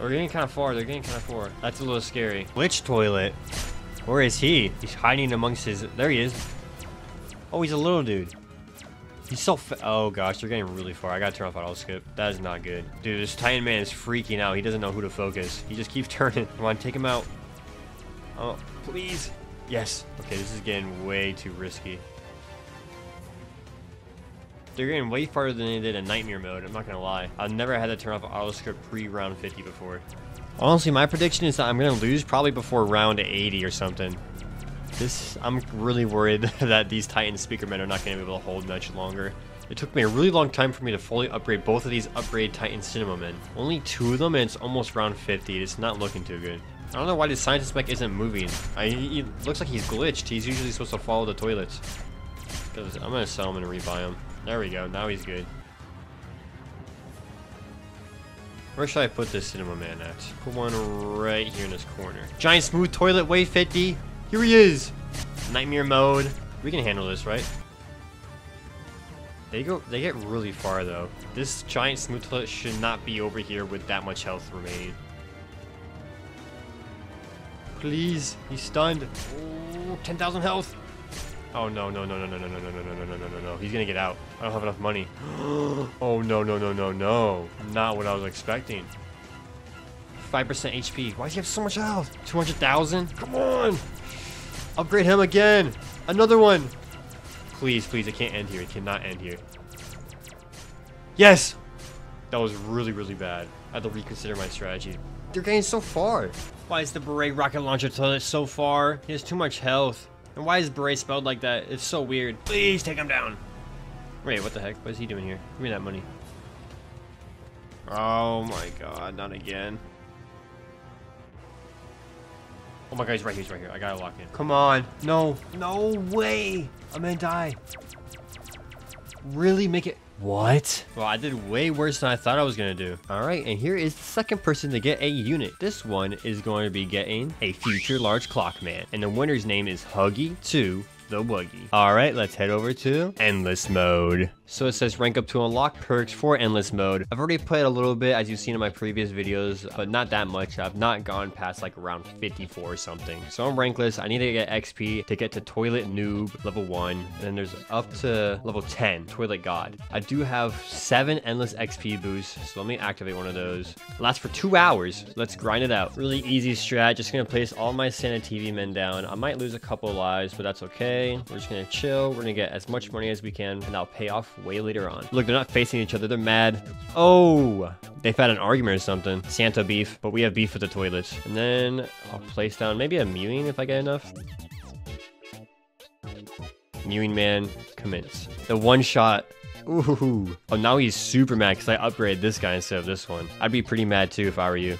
We're getting kind of far. They're getting kind of far. That's a little scary. Witch toilet? Where is he? He's hiding amongst his... There he is. Oh, he's a little dude. He's so oh gosh, you're getting really far. I gotta turn off auto skip. That is not good. Dude, this Titan man is freaking out. He doesn't know who to focus. He just keeps turning. Come on, take him out. Oh, please. Yes. Okay, this is getting way too risky. They're getting way farther than they did in nightmare mode. I'm not gonna lie. I've never had to turn off auto skip pre-round 50 before. Honestly, my prediction is that I'm gonna lose probably before round 80 or something. This, I'm really worried that these Titan speaker men are not going to be able to hold much longer. It took me a really long time for me to fully upgrade both of these upgrade Titan Cinema men. Only two of them and it's almost round 50. It's not looking too good. I don't know why this scientist mech isn't moving. He looks like he's glitched. He's usually supposed to follow the toilets. Because I'm going to sell him and rebuy him. There we go. Now he's good. Where should I put this Cinema man at? Put one right here in this corner. Giant smooth toilet wave 50. Here he is! Nightmare mode. We can handle this, right? They get really far though. This giant smooth toilet should not be over here with that much health remaining. Please, he's stunned. Oh, 10,000 health. Oh no. He's gonna get out. I don't have enough money. Oh no. Not what I was expecting. 5% HP. Why does he have so much health? 200,000? Come on! Upgrade him again! Another one! Please, please, it can't end here. It cannot end here. Yes! That was really, really bad. I had to reconsider my strategy. They're getting so far. Why is the Beret rocket launcher toilet so far? He has too much health. And why is Beret spelled like that? It's so weird. Please take him down! Wait, what the heck? What is he doing here? Give me that money. Oh my god, not again. Oh my god, he's right here, I gotta lock in. Come on. No. No way. I'm gonna die. Really make it... What? Well, I did way worse than I thought I was gonna do. All right, and here is the second person to get a unit. This one is going to be getting a future large clock man. And the winner's name is Huggy2TheWuggy. All right, let's head over to endless mode. So it says rank up to unlock perks for Endless Mode. I've already played a little bit, as you've seen in my previous videos, but not that much. I've not gone past like around 54 or something. So I'm rankless. I need to get XP to get to Toilet Noob level 1. And then there's up to level 10, Toilet God. I do have 7 endless XP boosts, so let me activate one of those. It lasts for 2 hours. Let's grind it out. Really easy strat. Just gonna place all my Sanativa men down. I might lose a couple lives, but that's okay. We're just gonna chill. We're gonna get as much money as we can, and I'll pay off way later on. Look, they're not facing each other. They're mad. Oh, they've had an argument or something. Santa beef, but we have beef with the toilets. And then I'll place down maybe a Mewing if I get enough. Mewing man commits. The one shot. Ooh. Oh, now he's super mad because I upgraded this guy instead of this one. I'd be pretty mad too if I were you.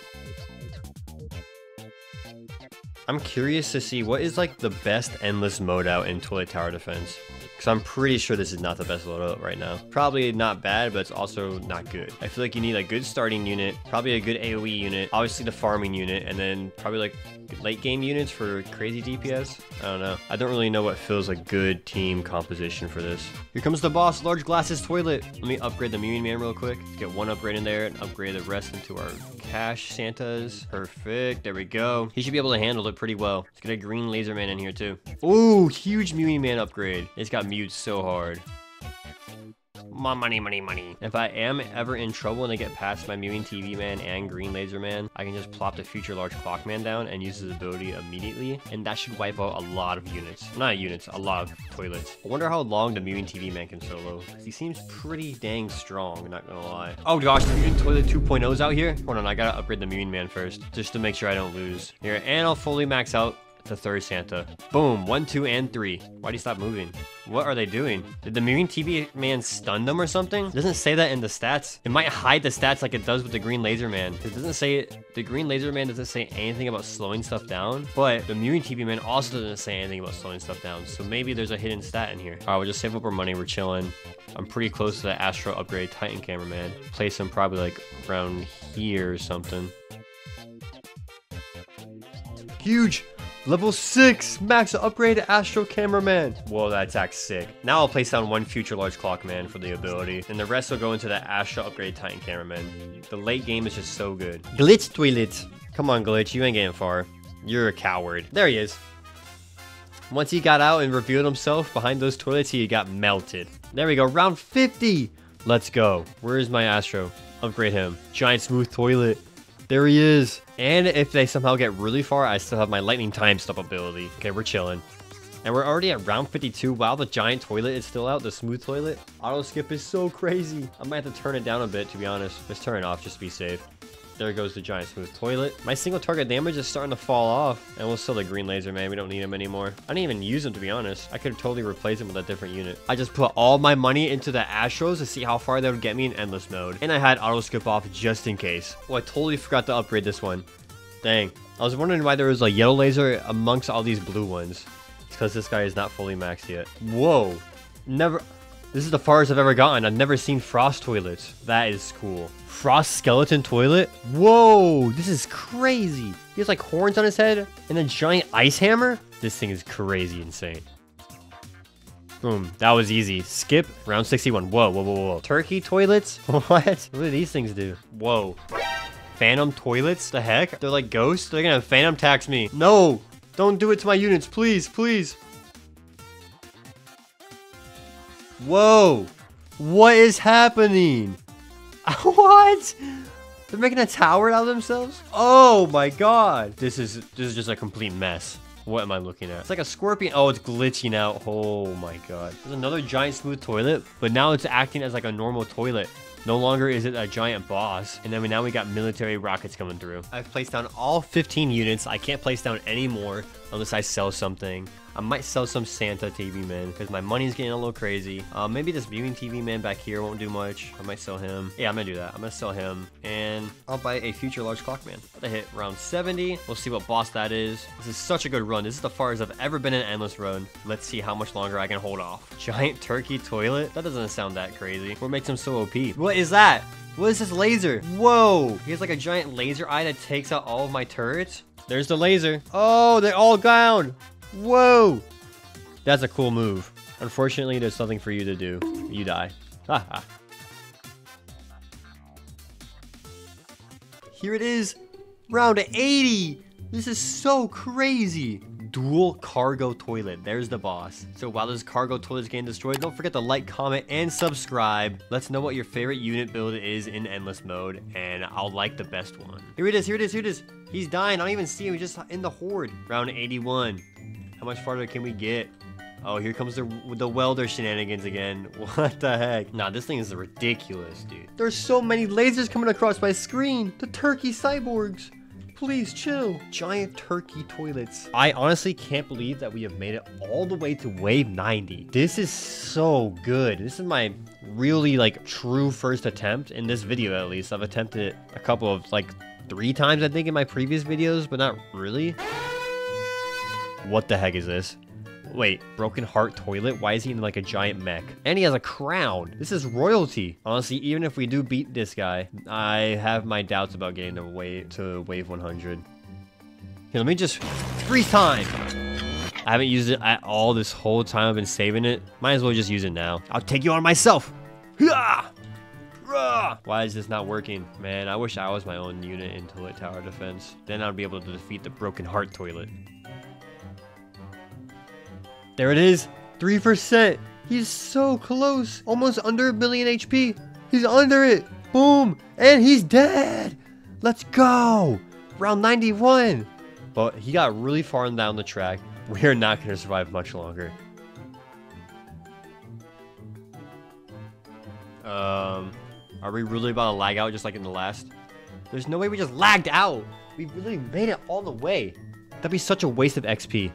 I'm curious to see what is like the best endless mode out in Toilet Tower Defense. Because I'm pretty sure this is not the best loadout right now. Probably not bad, but it's also not good. I feel like you need a good starting unit, probably a good AoE unit, obviously the farming unit, and then probably like late game units for crazy DPS. I don't know. I don't really know what feels like good team composition for this. Here comes the boss, large glasses toilet. Let me upgrade the Mewing Man real quick. Get one upgrade in there and upgrade the rest into our cash Santas. Perfect. There we go. He should be able to handle it pretty well. Let's get a green laser man in here too. Ooh, huge Mewing Man upgrade. It's got mewed so hard. My money. If I am ever in trouble and I get past my Mewing TV Man and Green Laser Man, I can just plop the Future Large Clock Man down and use his ability immediately, and that should wipe out a lot of units. Not units, a lot of toilets. I wonder how long the Mewing TV Man can solo, because he seems pretty dang strong, not gonna lie. Oh gosh, the Mewing Toilet 2.0's out here? Hold on, I gotta upgrade the Mewing Man first, just to make sure I don't lose. Here, and I'll fully max out the third Santa. Boom, 1, 2, and 3. Why'd he stop moving? What are they doing? Did the Mewing TV Man stun them or something? It doesn't say that in the stats. It might hide the stats like it does with the Green Laser Man. It doesn't say, the Green Laser Man doesn't say anything about slowing stuff down, but the Mewing TV Man also doesn't say anything about slowing stuff down. So maybe there's a hidden stat in here. All right, we'll just save up our money. We're chilling. I'm pretty close to the Astro upgrade Titan Cameraman. Place him probably like around here or something. Huge. Level 6, max upgrade Astro Cameraman. Whoa, that attack's sick. Now I'll place down one Future Large Clock Man for the ability, and the rest will go into the Astro upgrade Titan Cameraman. The late game is just so good. Glitch Toilet. Come on, Glitch, you ain't getting far. You're a coward. There he is. Once he got out and revealed himself behind those toilets, he got melted. There we go, round 50. Let's go. Where is my Astro? Upgrade him. Giant smooth toilet. There he is. And if they somehow get really far, I still have my lightning time stop ability. Okay, we're chilling. And we're already at round 52. Wow, the giant toilet is still out, the smooth toilet. Auto skip is so crazy. I might have to turn it down a bit, to be honest. Let's turn it off just to be safe. There goes the giant smooth toilet. My single target damage is starting to fall off. And we'll sell the Green Laser Man. We don't need him anymore. I didn't even use him, to be honest. I could totally replace him with a different unit. I just put all my money into the Astros to see how far that would get me in endless mode. And I had auto skip off just in case. Oh, I totally forgot to upgrade this one. Dang. I was wondering why there was a yellow laser amongst all these blue ones. It's because this guy is not fully maxed yet. Whoa. Never. This is the farthest I've ever gotten. I've never seen frost toilets. That is cool. Frost skeleton toilet? Whoa, this is crazy. He has like horns on his head and a giant ice hammer? This thing is crazy insane. Boom, that was easy. Skip, round 61. Whoa. Turkey toilets? What do these things do? Whoa. Phantom toilets? The heck? They're like ghosts? They're gonna phantom tax me. No, don't do it to my units, please, please. Whoa! What is happening? What? They're making a tower out of themselves? Oh my god! This is just a complete mess. What am I looking at? It's like a scorpion. Oh, it's glitching out. Oh my god. There's another giant smooth toilet, but now it's acting as like a normal toilet. No longer is it a giant boss, and then now we got military rockets coming through. I've placed down all 15 units. I can't place down any more unless I sell something. I might sell some Santa TV Man because my money's getting a little crazy. Maybe this Viewing TV Man back here won't do much. I might sell him. Yeah, I'm gonna do that. I'm gonna sell him, and I'll buy a Future Large Clock Man. I hit round 70. We'll see what boss that is. This is such a good run. This is the farthest I've ever been in endless run. Let's see how much longer I can hold off. Giant turkey toilet? That doesn't sound that crazy. What makes him so OP? What is that? What is this laser? Whoa! He has like a giant laser eye that takes out all of my turrets. There's the laser. Oh, they're all gone. Whoa! That's a cool move. Unfortunately, there's nothing for you to do. You die. Haha. Here it is, round 80. This is so crazy. Dual cargo toilet. There's the boss. So while this cargo toilet is getting destroyed, don't forget to like, comment, and subscribe. Let's know what your favorite unit build is in Endless Mode, and I'll like the best one. Here it is, here it is, here it is. He's dying. I don't even see him. He's just in the horde. Round 81. How much farther can we get? Oh, here comes the welder shenanigans again. What the heck? Nah, this thing is ridiculous, dude. There's so many lasers coming across my screen. The turkey cyborgs. Please chill. Giant turkey toilets. I honestly can't believe that we have made it all the way to wave 90. This is so good. This is my really like true first attempt in this video, at least. I've attempted it a couple of like 3 times, I think, in my previous videos, but not really. What the heck is this? Wait, broken heart toilet? Why is he in like a giant mech? And he has a crown. This is royalty. Honestly, even if we do beat this guy, I have my doubts about getting to wave 100. Here, let me just 3 times. I haven't used it at all this whole time. I've been saving it. Might as well just use it now. I'll take you on myself. Why is this not working? Man, I wish I was my own unit in Toilet Tower Defense. Then I'd be able to defeat the broken heart toilet. There it is, 3%. He's so close, almost under 1 million HP. He's under it, boom, and he's dead. Let's go, round 91. But he got really far down the track. We're not gonna survive much longer. Are we really about to lag out just like in the last? There's no way we just lagged out. We really made it all the way. That'd be such a waste of XP.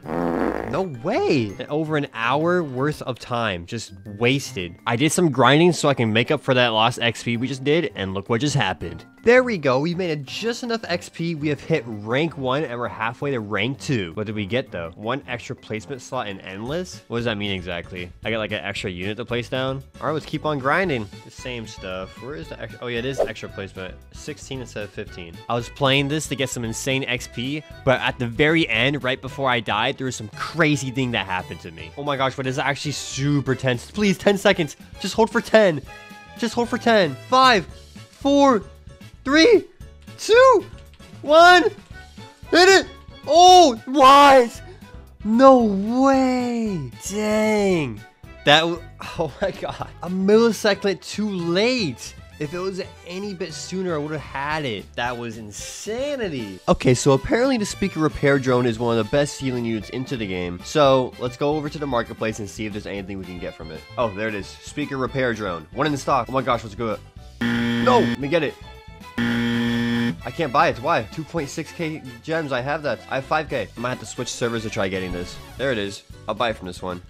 No way! Over an hour worth of time just wasted. I did some grinding so I can make up for that lost XP we just did, and look what just happened. There we go, we made it just enough XP. We have hit rank 1 and we're halfway to rank 2. What did we get though? 1 extra placement slot in Endless? What does that mean exactly? I got like an extra unit to place down? Alright, let's keep on grinding. The same stuff. Where is the extra? Oh yeah, it is extra placement. 16 instead of 15. I was playing this to get some insane XP, but at the very end, right before I died, there was some crazy thing that happened to me. Oh my gosh, but it's actually super tense. Please, 10 seconds. Just hold for 10. Just hold for 10. 5, 4, 3, 2, 1. Hit it. Oh, what? No way. Dang. Oh my god. A millisecond too late. If it was any bit sooner, I would have had it. That was insanity. Okay, so apparently the speaker repair drone is one of the best healing units into the game. So let's go over to the marketplace and see if there's anything we can get from it. Oh, there it is. Speaker repair drone. 1 in stock. Oh my gosh, let's go. No, let me get it. I can't buy it. Why? 2.6k gems. I have that. I have 5k. I might have to switch servers to try getting this. There it is. I'll buy it from this one.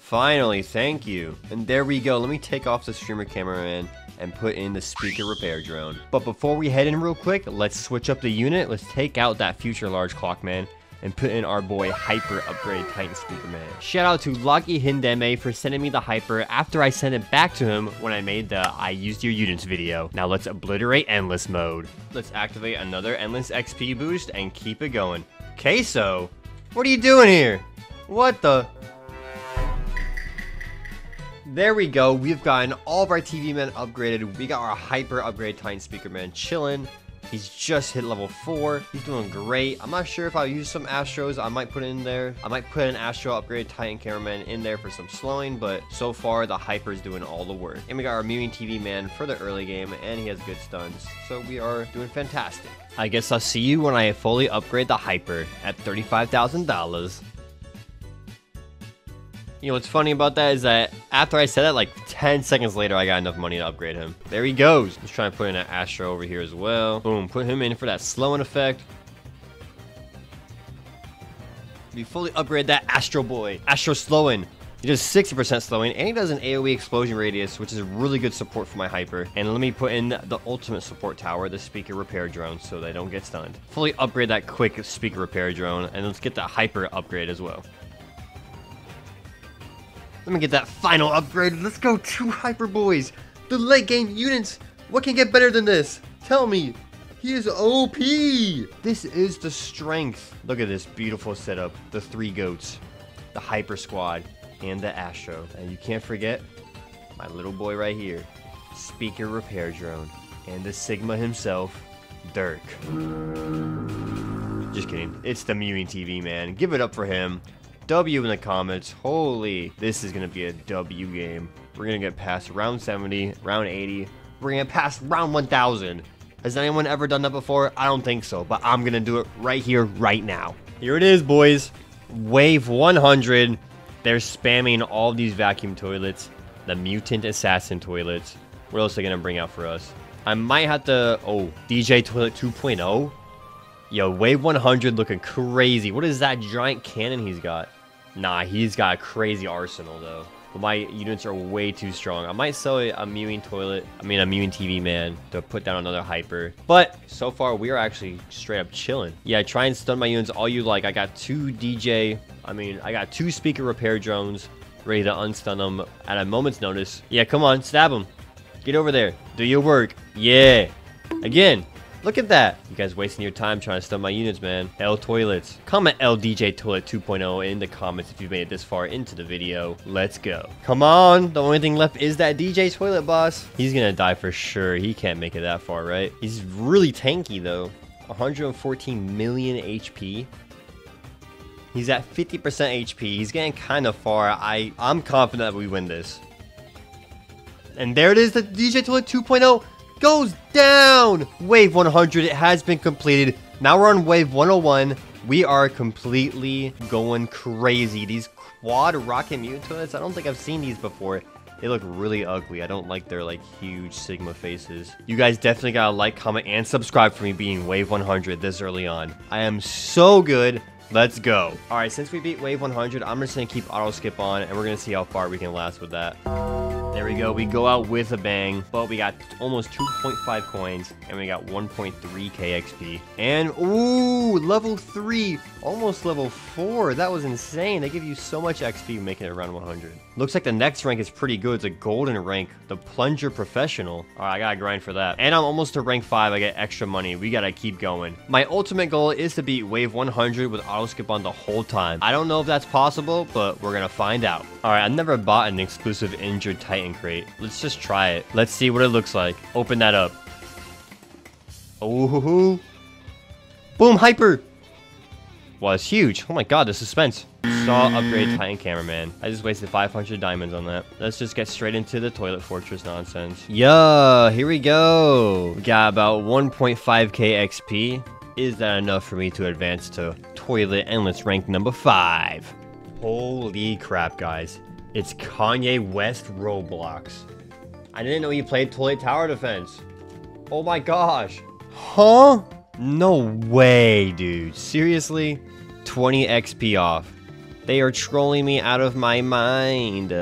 Finally, thank you. And there we go. Let me take off the streamer cameraman and put in the speaker repair drone. But before we head in real quick, let's switch up the unit. Let's take out that future large clock man and put in our boy Hyper Upgrade Titan Speaker Man. Shout out to Lucky Hindeme for sending me the Hyper after I sent it back to him when I made the I used your units video. Now let's obliterate Endless Mode. Let's activate another Endless XP boost and keep it going. Queso, what are you doing here? What the? There we go, we've gotten all of our TV men upgraded. We got our Hyper Upgrade Titan Speaker Man chilling. He's just hit level 4. He's doing great. I'm not sure if I'll use some Astros. I might put it in there. I might put an Astro Upgrade Titan Cameraman in there for some slowing, but so far the Hyper's doing all the work. And we got our Mewing TV Man for the early game, and he has good stuns. So we are doing fantastic. I guess I'll see you when I fully upgrade the Hyper at $35,000. You know what's funny about that is that after I said that, like 10 seconds later, I got enough money to upgrade him. There he goes. Let's try and put in an Astro over here as well. Boom, put him in for that slowing effect. We fully upgrade that Astro boy. Astro slowing. He does 60% slowing, and he does an AoE explosion radius, which is really good support for my Hyper. And let me put in the ultimate support tower, the speaker repair drone, so they don't get stunned. Fully upgrade that quick speaker repair drone, and let's get that Hyper upgrade as well. Let me get that final upgrade. Let's go, 2 Hyper Boys. The late game units. What can get better than this? Tell me. He is OP. This is the strength. Look at this beautiful setup. The 3 goats, the Hyper Squad, and the Astro. And you can't forget my little boy right here, speaker repair drone, and the Sigma himself, Dirk. Just kidding, it's the Mewing TV man. Give it up for him. W in the comments. Holy, this is gonna be a W game. We're gonna get past round 70, round 80. We're gonna pass round 1000. Has anyone ever done that before? I don't think so, but I'm gonna do it right here, right now. Here it is, boys. Wave 100. They're spamming all these vacuum toilets. The mutant assassin toilets. What else are they gonna bring out for us? I might have to... Oh, DJ Toilet 2.0? Yo, Wave 100 looking crazy. What is that giant cannon he's got? Nah, he's got a crazy arsenal, though. But my units are way too strong. I might sell a Mewing Toilet... a Mewing TV man to put down another hyper. But so far, we are actually straight up chilling. Yeah, try and stun my units all you like. I got two speaker repair drones ready to unstun them at a moment's notice. Yeah, come on, stab them. Get over there. Do your work. Yeah. Again. Look at that. You guys wasting your time trying to stun my units, man. L Toilets. Comment LDJ Toilet 2.0 in the comments if you've made it this far into the video. Let's go. Come on. The only thing left is that DJ Toilet boss. He's going to die for sure. He can't make it that far, right? He's really tanky, though. 114 million HP. He's at 50% HP. He's getting kind of far. I'm confident that we win this. And there it is, the DJ Toilet 2.0 goes down! Wave 100, it has been completed. Now we're on Wave 101. We are completely going crazy. These quad rocket mutant toilets, I don't think I've seen these before. They look really ugly. I don't like their, like, huge Sigma faces. You guys definitely gotta like, comment, and subscribe for me being Wave 100 this early on. I am so good. Let's go. All right, since we beat Wave 100, I'm just gonna keep auto skip on, and we're gonna see how far we can last with that. There we go. We go out with a bang, but we got almost 2.5 coins, and we got 1.3k XP. And, ooh, level 3, almost level 4. That was insane. They give you so much XP making it around 100. Looks like the next rank is pretty good. It's a golden rank, the Plunger Professional. All right, I gotta grind for that. And I'm almost to rank 5. I get extra money. We gotta keep going. My ultimate goal is to beat Wave 100 with auto skip on the whole time. I don't know if that's possible, but we're gonna find out. All right, I've never bought an exclusive Injured Titan crate. Let's just try it. Let's see what it looks like. Open that up. Oh, boom, hyper. Wow, it's huge. Oh my god, the suspense. Saw upgrade Titan cameraman. I just wasted 500 diamonds on that. Let's just get straight into the toilet fortress nonsense. Yeah, here we go. We got about 1.5k XP. Is that enough for me to advance to toilet endless rank number 5? Holy crap, guys. It's Kanye West Roblox. I didn't know you played Toilet Tower Defense. Oh my gosh. Huh? No way, dude. Seriously? 20 XP off. They are trolling me out of my mind.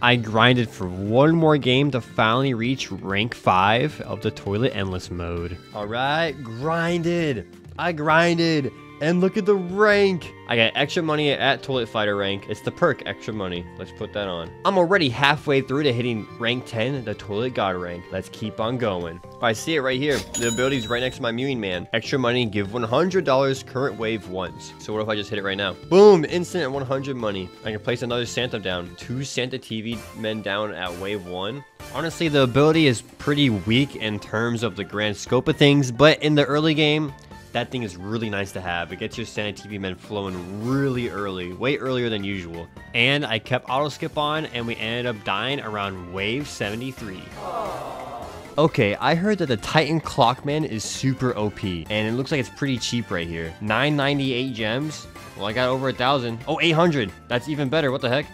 I grinded for one more game to finally reach rank 5 of the Toilet Endless Mode. All right, grinded. I grinded. And look at the rank. I got extra money at Toilet Fighter rank. It's the perk, extra money. Let's put that on. I'm already halfway through to hitting rank 10, the Toilet God rank. Let's keep on going. I see it right here. The ability's right next to my Mewing Man. Extra money, give $100 current wave once. So what if I just hit it right now? Boom, instant at 100 money. I can place another Santa down. 2 Santa TV men down at wave 1. Honestly, the ability is pretty weak in terms of the grand scope of things, but in the early game, that thing is really nice to have. It gets your Santa TV men flowing really early, way earlier than usual. And I kept auto skip on, and we ended up dying around wave 73. Okay, I heard that the Titan Clockman is super OP, and it looks like it's pretty cheap right here. 998 gems. Well, I got over 1,000. Oh, 800. That's even better. What the heck?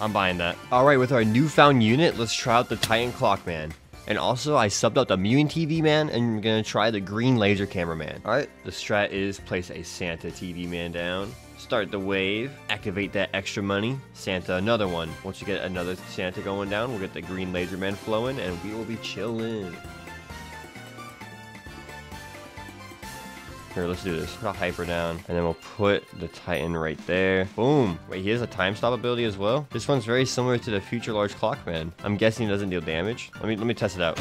I'm buying that. All right, with our newfound unit, let's try out the Titan Clockman. And also, I subbed out the Mewing TV man, and I'm gonna try the green laser cameraman. All right, the strat is place a Santa TV man down, start the wave, activate that extra money, Santa another one. Once you get another Santa going down, we'll get the green laser man flowing, and we will be chilling. Here, let's do this. Put a hyper down, and then we'll put the Titan right there. Boom. Wait, he has a time stop ability as well? This one's very similar to the future large Clockman. I'm guessing it doesn't deal damage. Let me test it out.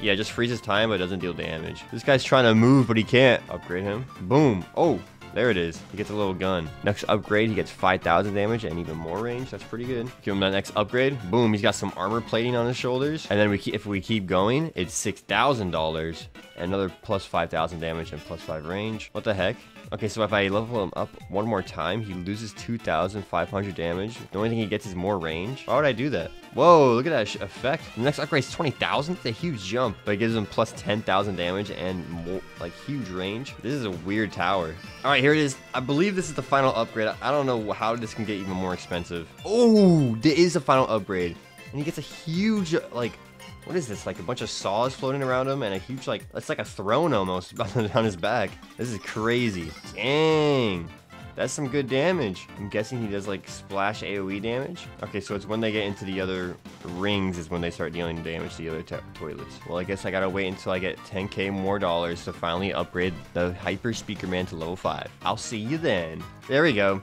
Yeah, it just freezes time, but it doesn't deal damage. This guy's trying to move, but he can't. Upgrade him. Boom. Oh, There it is. He gets a little gun. Next upgrade, he gets 5,000 damage and even more range. That's pretty good. Give him that next upgrade. Boom. He's got some armor plating on his shoulders. And then if we keep going, it's $6,000. Another plus 5,000 damage and plus 5 range. What the heck? Okay, so if I level him up one more time, he loses 2,500 damage. The only thing he gets is more range. Why would I do that? Whoa, look at that effect. The next upgrade is 20,000. It's a huge jump, but it gives him plus 10,000 damage and more, like, huge range. This is a weird tower. All right, here it is. I believe this is the final upgrade. I don't know how this can get even more expensive. Oh, there is a final upgrade. And he gets a huge, like... What is this? Like a bunch of saws floating around him and a huge, like, it's like a throne almost on his back. This is crazy. Dang. That's some good damage. I'm guessing he does like splash AoE damage. Okay, so it's when they get into the other rings is when they start dealing damage to the other toilets. Well, I guess I gotta wait until I get 10K more dollars to finally upgrade the Hyper Speaker Man to level 5. I'll see you then. There we go.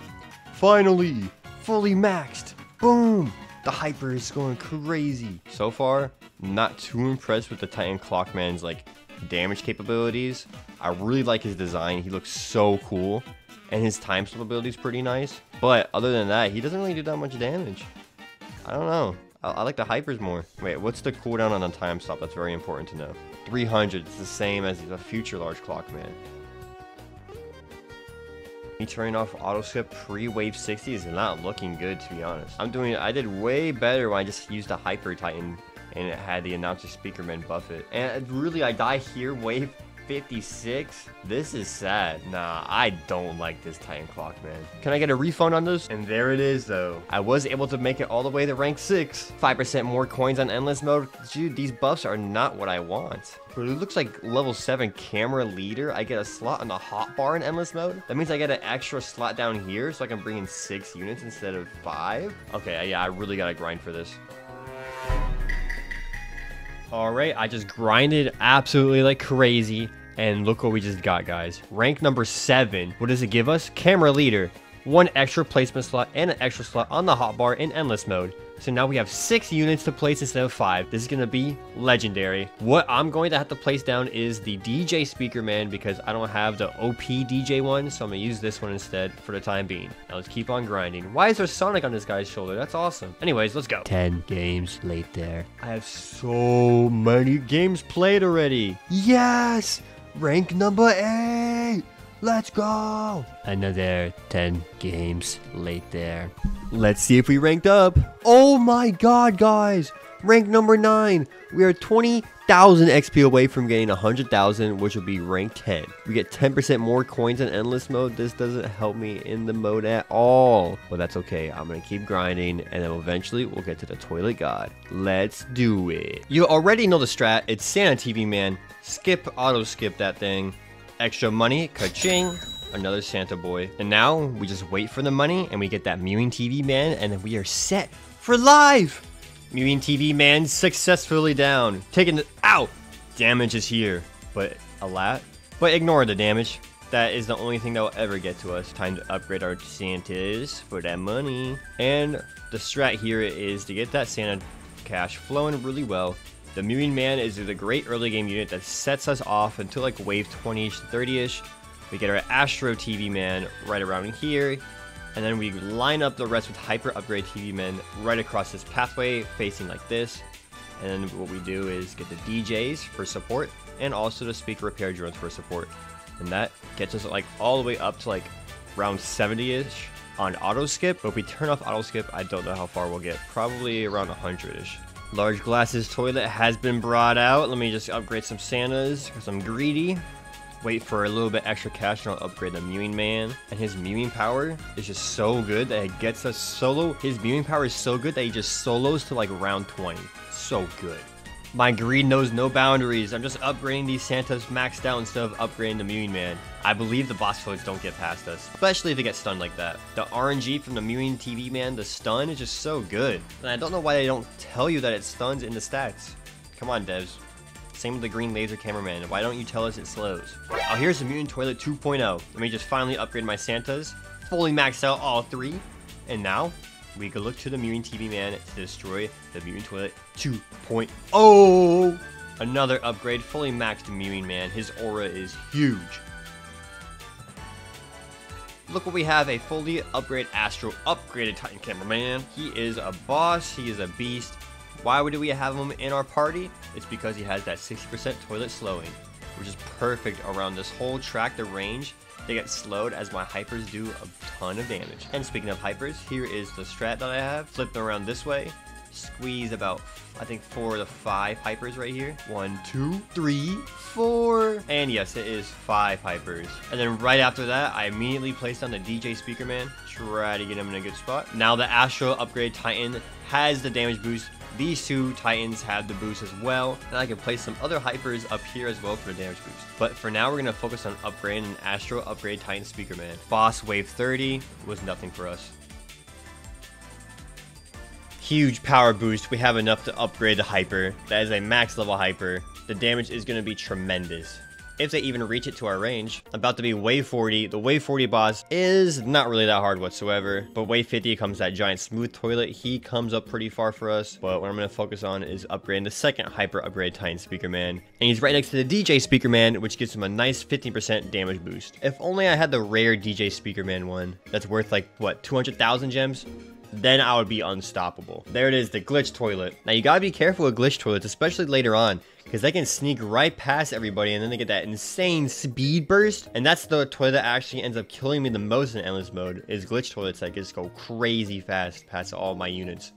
Finally, fully maxed. Boom. The hyper is going crazy. So far, not too impressed with the Titan Clockman's like damage capabilities. I really like his design. He looks so cool. And his time slip ability is pretty nice. But other than that, he doesn't really do that much damage. I don't know. I like the hypers more. Wait, what's the cooldown on a time stop? That's very important to know. 300. It's the same as the future large Clockman. Me turning off auto skip pre-wave 60 is not looking good, to be honest. I did way better when I just used the Hyper Titan and it had the announcer Speakerman buff it. And really, I die here wave 56. This is sad. Nah, I don't like this Titan Clockman. Can I get a refund on this? And there it is, though. I was able to make it all the way to rank 6. 5% more coins on endless mode. Dude, these buffs are not what I want. But it looks like level 7 camera leader. I get a slot on the hotbar in endless mode. That means I get an extra slot down here so I can bring in 6 units instead of 5. Okay, yeah, I really gotta grind for this. All right, I just grinded absolutely like crazy. And look what we just got, guys. Rank number 7. What does it give us? Camera leader. 1 extra placement slot and an extra slot on the hotbar in endless mode. So now we have 6 units to place instead of 5. This is going to be legendary. What I'm going to have to place down is the DJ Speaker Man because I don't have the OP DJ one. So I'm going to use this one instead for the time being. Now let's keep on grinding. Why is there Sonic on this guy's shoulder? That's awesome. Anyways, let's go. 10 games late there. I have so many games played already. Yes! Rank number 8! Let's go! Another 10 games late there. Let's see if we ranked up. Oh my god, guys! Rank number 9. We are 20,000 XP away from getting 100,000, which will be rank 10. We get 10% more coins in endless mode. This doesn't help me in the mode at all. But that's okay. I'm going to keep grinding, and then eventually we'll get to the Toilet God. Let's do it. You already know the strat. It's Santa TV Man. Skip, auto-skip that thing. Extra money, ka-ching, another Santa boy. And now we just wait for the money and we get that Mewing TV Man and then we are set for life. Mewing TV Man successfully down. Taking the, ow, damage is here, but a lot, but ignore the damage. That is the only thing that will ever get to us. Time to upgrade our Santas for that money. And the strat here is to get that Santa cash flowing really well. The Mewing Man is the great early game unit that sets us off until like wave 20-ish, 30-ish. We get our Astro TV Man right around here. And then we line up the rest with Hyper Upgrade TV Men right across this pathway facing like this. And then what we do is get the DJs for support and also the speaker repair drones for support. And that gets us like all the way up to like round 70-ish on auto skip. But if we turn off auto skip, I don't know how far we'll get. Probably around 100-ish. Large glasses toilet has been brought out. Let me just upgrade some Santas because I'm greedy. Wait for a little bit extra cash and I'll upgrade the Mewing Man. And his Mewing power is just so good that it gets us solo. His Mewing power is so good that he just solos to like round 20. So good. My greed knows no boundaries. I'm just upgrading these Santas maxed out instead of upgrading the Mewing Man. I believe the boss fights don't get past us, especially if they get stunned like that. The RNG from the Mewing TV Man, the stun is just so good. And I don't know why they don't tell you that it stuns in the stats. Come on, devs. Same with the green laser cameraman. Why don't you tell us it slows? Oh, here's the Mewing Toilet 2.0. Let me just finally upgrade my Santas. Fully maxed out all 3. And now we can look to the Mewing TV Man to destroy the Mewing Toilet 2.0. Another upgrade, fully maxed Mewing Man. His aura is huge. Look what we have, a fully upgraded Astro, upgraded Titan Cameraman. He is a boss, he is a beast. Why do we have him in our party? It's because he has that 60% toilet slowing, which is perfect around this whole track. The range, they get slowed as my hypers do a ton of damage. And speaking of hypers, here is the strat that I have. Flip them around this way, squeeze about, I think 4 to 5 hypers right here. 1, 2, 3, 4. And yes, it is 5 hypers. And then right after that, I immediately placed on the DJ Speaker Man. Try to get him in a good spot. Now the Astro upgrade Titan has the damage boost. These two Titans have the boost as well. And I can place some other hypers up here as well for the damage boost. But for now, we're gonna focus on upgrading an Astro upgrade Titan Speaker Man. Boss wave 30 was nothing for us. Huge power boost. We have enough to upgrade the hyper. That is a max level hyper. The damage is going to be tremendous if they even reach it to our range. About to be wave 40. The wave 40 boss is not really that hard whatsoever, but wave 50 comes that giant smooth toilet. He comes up pretty far for us, but what I'm going to focus on is upgrading the second hyper upgrade Titan Speaker Man, and he's right next to the DJ Speaker Man, which gives him a nice 15% damage boost. If only I had the rare DJ Speaker Man one that's worth like, what, 200,000 gems? Then I would be unstoppable. There it is, the glitch toilet. Now you gotta be careful with glitch toilets, especially later on, because they can sneak right past everybody and then they get that insane speed burst. And that's the toilet that actually ends up killing me the most in Endless Mode, is glitch toilets that just go crazy fast past all my units.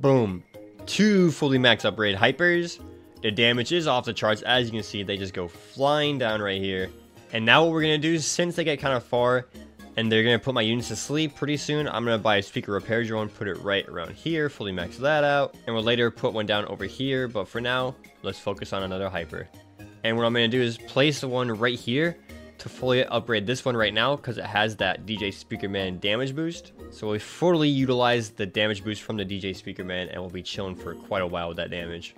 Boom. 2 fully max upgrade hypers. The damage is off the charts. As you can see, they just go flying down right here. And now what we're gonna do, since they get kind of far, and they're going to put my units to sleep pretty soon, I'm going to buy a speaker repair drone, put it right around here, fully max that out. And we'll later put one down over here, but for now, let's focus on another hyper. And what I'm going to do is place the one right here to fully upgrade this one right now, because it has that DJ Speaker Man damage boost. So we fully utilize the damage boost from the DJ Speaker Man, and we'll be chilling for quite a while with that damage.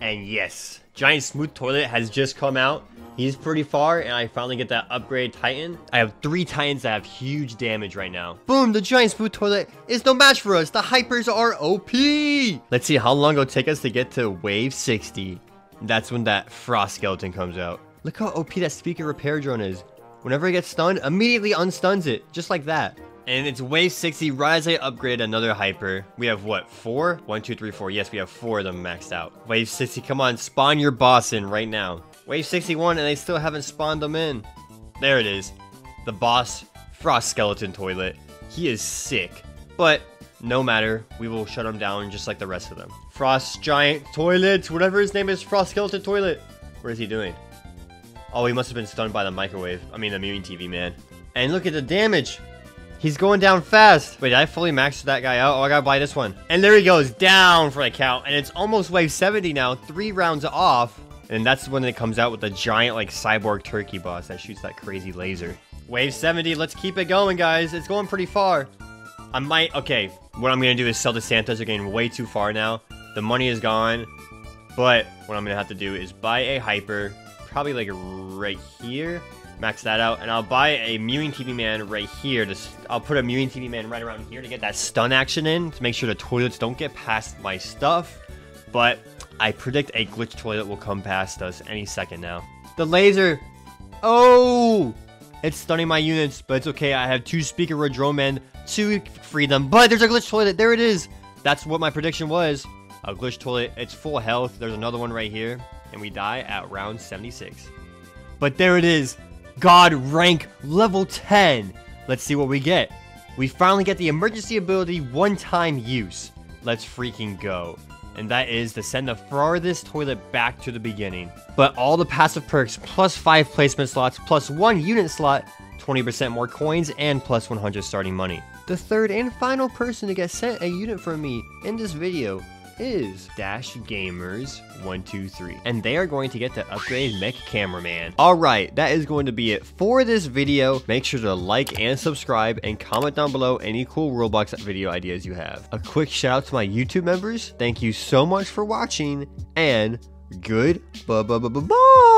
And yes, giant smooth toilet has just come out. He's pretty far, and I finally get that upgrade Titan. I have 3 Titans that have huge damage right now. Boom, the giant smooth toilet is no match for us. The hypers are OP. Let's see how long it'll take us to get to wave 60. That's when that frost skeleton comes out. Look how OP that speaker repair drone is. Whenever it gets stunned, immediately unstuns it, just like that. And it's wave 60, right as I upgrade another hyper. We have what, 4? 1, 2, 3, 4. Yes, we have 4 of them maxed out. Wave 60, come on, spawn your boss in right now. Wave 61, and they still haven't spawned them in. There it is. The boss, Frost Skeleton Toilet. He is sick. But no matter, we will shut him down just like the rest of them. Frost Giant Toilet, whatever his name is, Frost Skeleton Toilet. What is he doing? Oh, he must have been stunned by the microwave. I mean, the Mewing TV, man. And look at the damage. He's going down fast. Wait, did I fully max that guy out? Oh, I gotta buy this one. And there he goes, down for the count. And it's almost wave 70 now, 3 rounds off. And that's when it comes out with the giant, like, cyborg turkey boss that shoots that crazy laser. Wave 70, let's keep it going, guys. It's going pretty far. I might, okay, what I'm going to do is sell the Santas. They're getting way too far now. The money is gone. But what I'm going to have to do is buy a hyper, probably, like, right here. Max that out. And I'll buy a Mewing TV Man right here. I'll put a Mewing TV Man right around here to get that stun action in, to make sure the toilets don't get past my stuff. But I predict a glitch toilet will come past us any second now. The laser! Oh! It's stunning my units, but it's okay. I have 2 speaker road drone men to free them. But there's a glitch toilet! There it is! That's what my prediction was. A glitch toilet. It's full health. There's another one right here. And we die at round 76. But there it is. God rank level 10. Let's see what we get. We finally get the emergency ability one-time use. Let's freaking go. And that is to send the farthest toilet back to the beginning. But all the passive perks, plus 5 placement slots, plus 1 unit slot, 20% more coins, and plus 100 starting money. The third and final person to get sent a unit from me in this video is Dash Gamers123, and they are going to get the upgrade mech cameraman. All right, that is going to be it for this video. Make sure to like and subscribe, and comment down below any cool Roblox video ideas you have. A quick shout out to my YouTube members. Thank you so much for watching, and good bye.